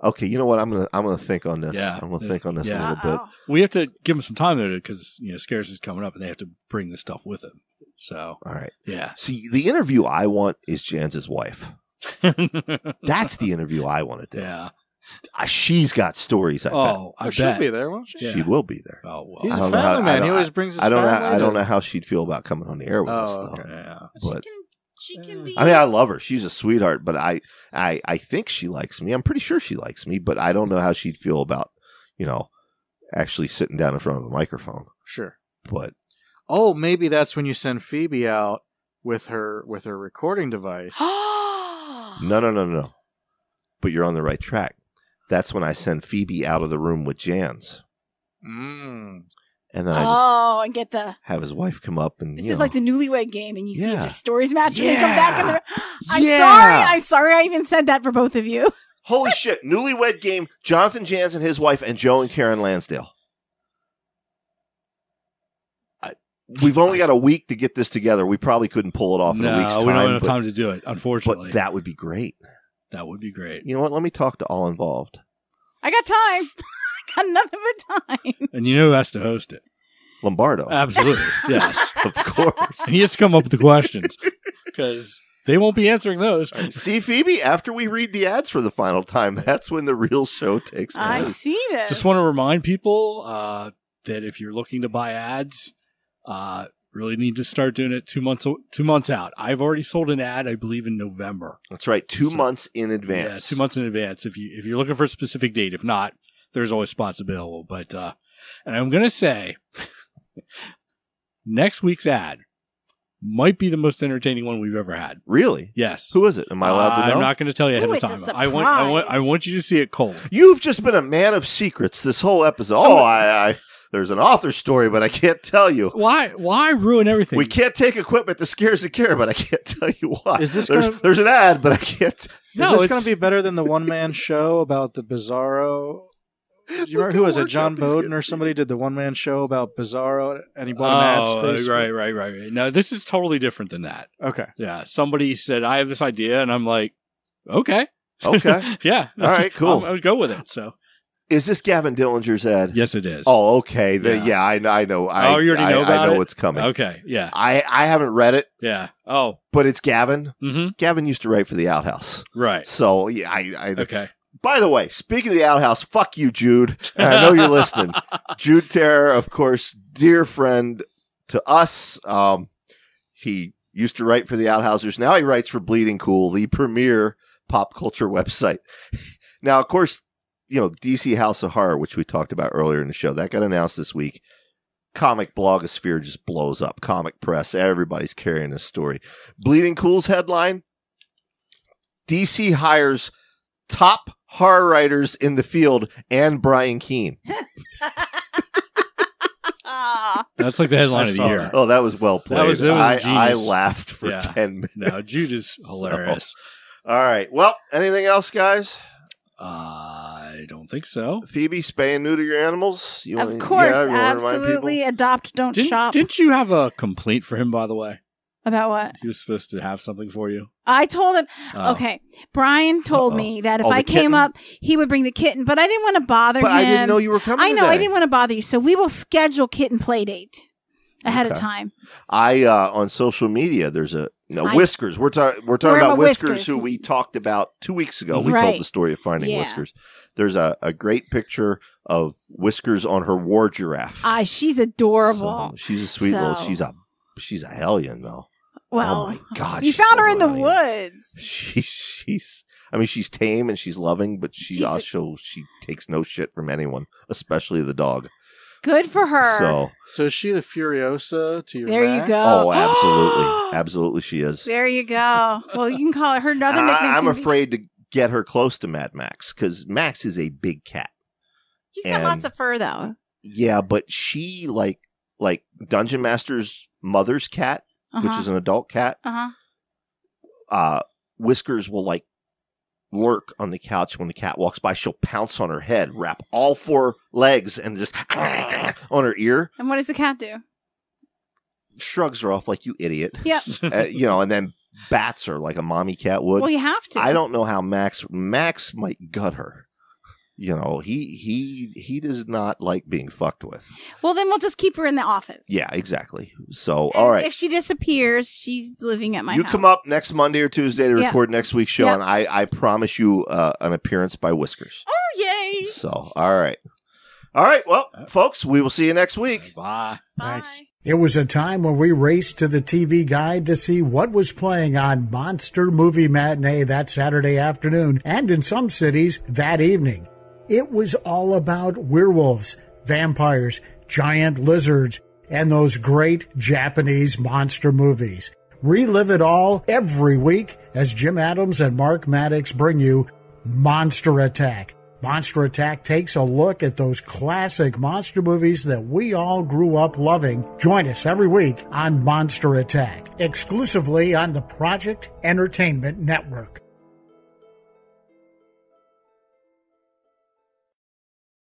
Okay, you know what? I'm gonna I'm gonna think on this. Yeah, I'm gonna think on this yeah. a little bit. We have to give them some time there because you know Scares is coming up, and they have to bring this stuff with them. So, all right, yeah. See, the interview I want is Janz's wife. That's the interview I want to do. Yeah, uh, she's got stories. I oh, bet. I she'll bet. be there, won't she? Yeah. She will be there. Oh well, he's a family how, man. He always brings. His I don't know. How, I don't know how she'd feel about coming on the air with oh, us though. Okay. Yeah. But. She can be. I mean, I love her. She's a sweetheart, but I, I, I think she likes me. I'm pretty sure she likes me, but I don't know how she'd feel about, you know, actually sitting down in front of a microphone. Sure, but oh, maybe that's when you send Phoebe out with her with her recording device. no, no, no, no. But you're on the right track. That's when I send Phoebe out of the room with Janz. Mm. And then I just oh, and get the have his wife come up and this you is know. like the Newlywed Game, and you yeah. see if your stories match, yeah. and you come back and I'm yeah. sorry, I'm sorry, I even said that for both of you. Holy shit! Newlywed Game, Jonathan Janz and his wife, and Joe and Karen Lansdale. I, We've only got a week to get this together. We probably couldn't pull it off no, in a week's time. We don't have but, time to do it, unfortunately. But that would be great. That would be great. You know what? Let me talk to all involved. I got time. Got nothing but time. And you know who has to host it? Lombardo. Absolutely. Yes. Of course. And he has to come up with the questions because they won't be answering those. Right. See, Phoebe, after we read the ads for the final time, that's when the real show takes place. I see this. Just want to remind people uh, that if you're looking to buy ads, uh, Really need to start doing it two months two months out. I've already sold an ad, I believe, in November. That's right, two so, months in advance. Yeah, two months in advance. If you if you're looking for a specific date, if not, there's always spots available. But uh, and I'm gonna say, next week's ad might be the most entertaining one we've ever had. Really? Yes. Who is it? Am I allowed to know? Uh, I'm not going to tell you ahead Ooh, of time. I want, I want, I want you to see it cold. You've just been a man of secrets this whole episode. Oh, I, I, there's an author story, but I can't tell you. Why? Why ruin everything? We can't take equipment that scares the care, but I can't tell you why. Is this there's, gonna... there's an ad, but I can't. No, is this going to be better than the one-man show about the Bizarro? Do you remember who was it? John Bowden or somebody did the one-man show about Bizarro, and he bought oh, an ad space. Oh, right, right, right, right. No, this is totally different than that. Okay. Yeah, somebody said, I have this idea, and I'm like, okay. Okay. Yeah. All right, cool. I would go with it, so. Is this Gavin Dillinger's ad? Yes, it is. Oh, okay. The, yeah, yeah I, I know. I, oh, you already know I, about I know it? What's coming. Okay, yeah. I, I haven't read it. Yeah. Oh. But it's Gavin. Mm-hmm. Gavin used to write for The Outhouse. Right. So, yeah, I, I Okay. By the way, speaking of The Outhouse, fuck you, Jude. And I know you're listening. Jude Terror, of course, dear friend to us. Um, he used to write for The Outhousers. Now he writes for Bleeding Cool, the premier pop culture website. Now, of course, you know, D C House of Horror, which we talked about earlier in the show, that got announced this week. Comic blogosphere just blows up. Comic press, everybody's carrying this story. Bleeding Cool's headline, D C hires top horror writers in the field and Brian Keene. That's like the headline of the year. Oh, that was well played. That was, that was I, I laughed for yeah. ten minutes. No, Jude is hilarious. So, all right. Well, anything else, guys? Uh, I don't think so. Phoebe, spay and neuter your animals. You of wanna, course, yeah, you absolutely. Adopt, don't didn't, shop. Didn't you have a complaint for him, by the way? About what? He was supposed to have something for you. I told him. Oh. Okay. Brian told Uh-oh. me that if oh, I came kitten? up, he would bring the kitten, but I didn't want to bother but him. But I didn't know you were coming I know. Today. I didn't want to bother you. So we will schedule kitten play date ahead okay. of time. I, uh, on social media, there's a, no, I, Whiskers. We're, ta- we're talking we're about Whiskers, Whiskers, who we talked about two weeks ago. We right. told the story of finding yeah. Whiskers. There's a, a great picture of Whiskers on her war giraffe. Ah, she's adorable. So, she's a sweet so. little, she's a, she's a hellion though. Well, oh my God, you found so her in the woods. She, she's, I mean, she's tame and she's loving, but she she's also, she takes no shit from anyone, especially the dog. Good for her. So, so is she the Furiosa to your There back? You go. Oh, absolutely. Absolutely she is. There you go. Well, you can call it her another nickname. I, I'm can afraid be... to get her close to Mad Max because Max is a big cat. He's and, got lots of fur though. Yeah, but she like, like Dungeon Master's mother's cat. Uh-huh. Which is an adult cat, uh-huh. uh, Whiskers will like lurk on the couch when the cat walks by. She'll pounce on her head, wrap all four legs, and just on her ear. And what does the cat do? Shrugs her off like, you idiot. Yep. uh, you know, and then bats her like a mommy cat would. Well, you have to. I don't know how Max, Max might gut her. You know, he he he does not like being fucked with. Well, then we'll just keep her in the office. Yeah, exactly. So, all right. If she disappears, she's living at my you house. You come up next Monday or Tuesday to yeah. record next week's show, yeah. and I, I promise you uh, an appearance by Whiskers. Oh, yay. So, all right. All right, well, folks, we will see you next week. Bye. Bye. Thanks. It was a time when we raced to the T V guide to see what was playing on Monster Movie Matinee that Saturday afternoon, and in some cities that evening. It was all about werewolves, vampires, giant lizards, and those great Japanese monster movies. Relive it all every week as Jim Adams and Mark Maddox bring you Monster Attack. Monster Attack takes a look at those classic monster movies that we all grew up loving. Join us every week on Monster Attack, exclusively on the Project Entertainment Network.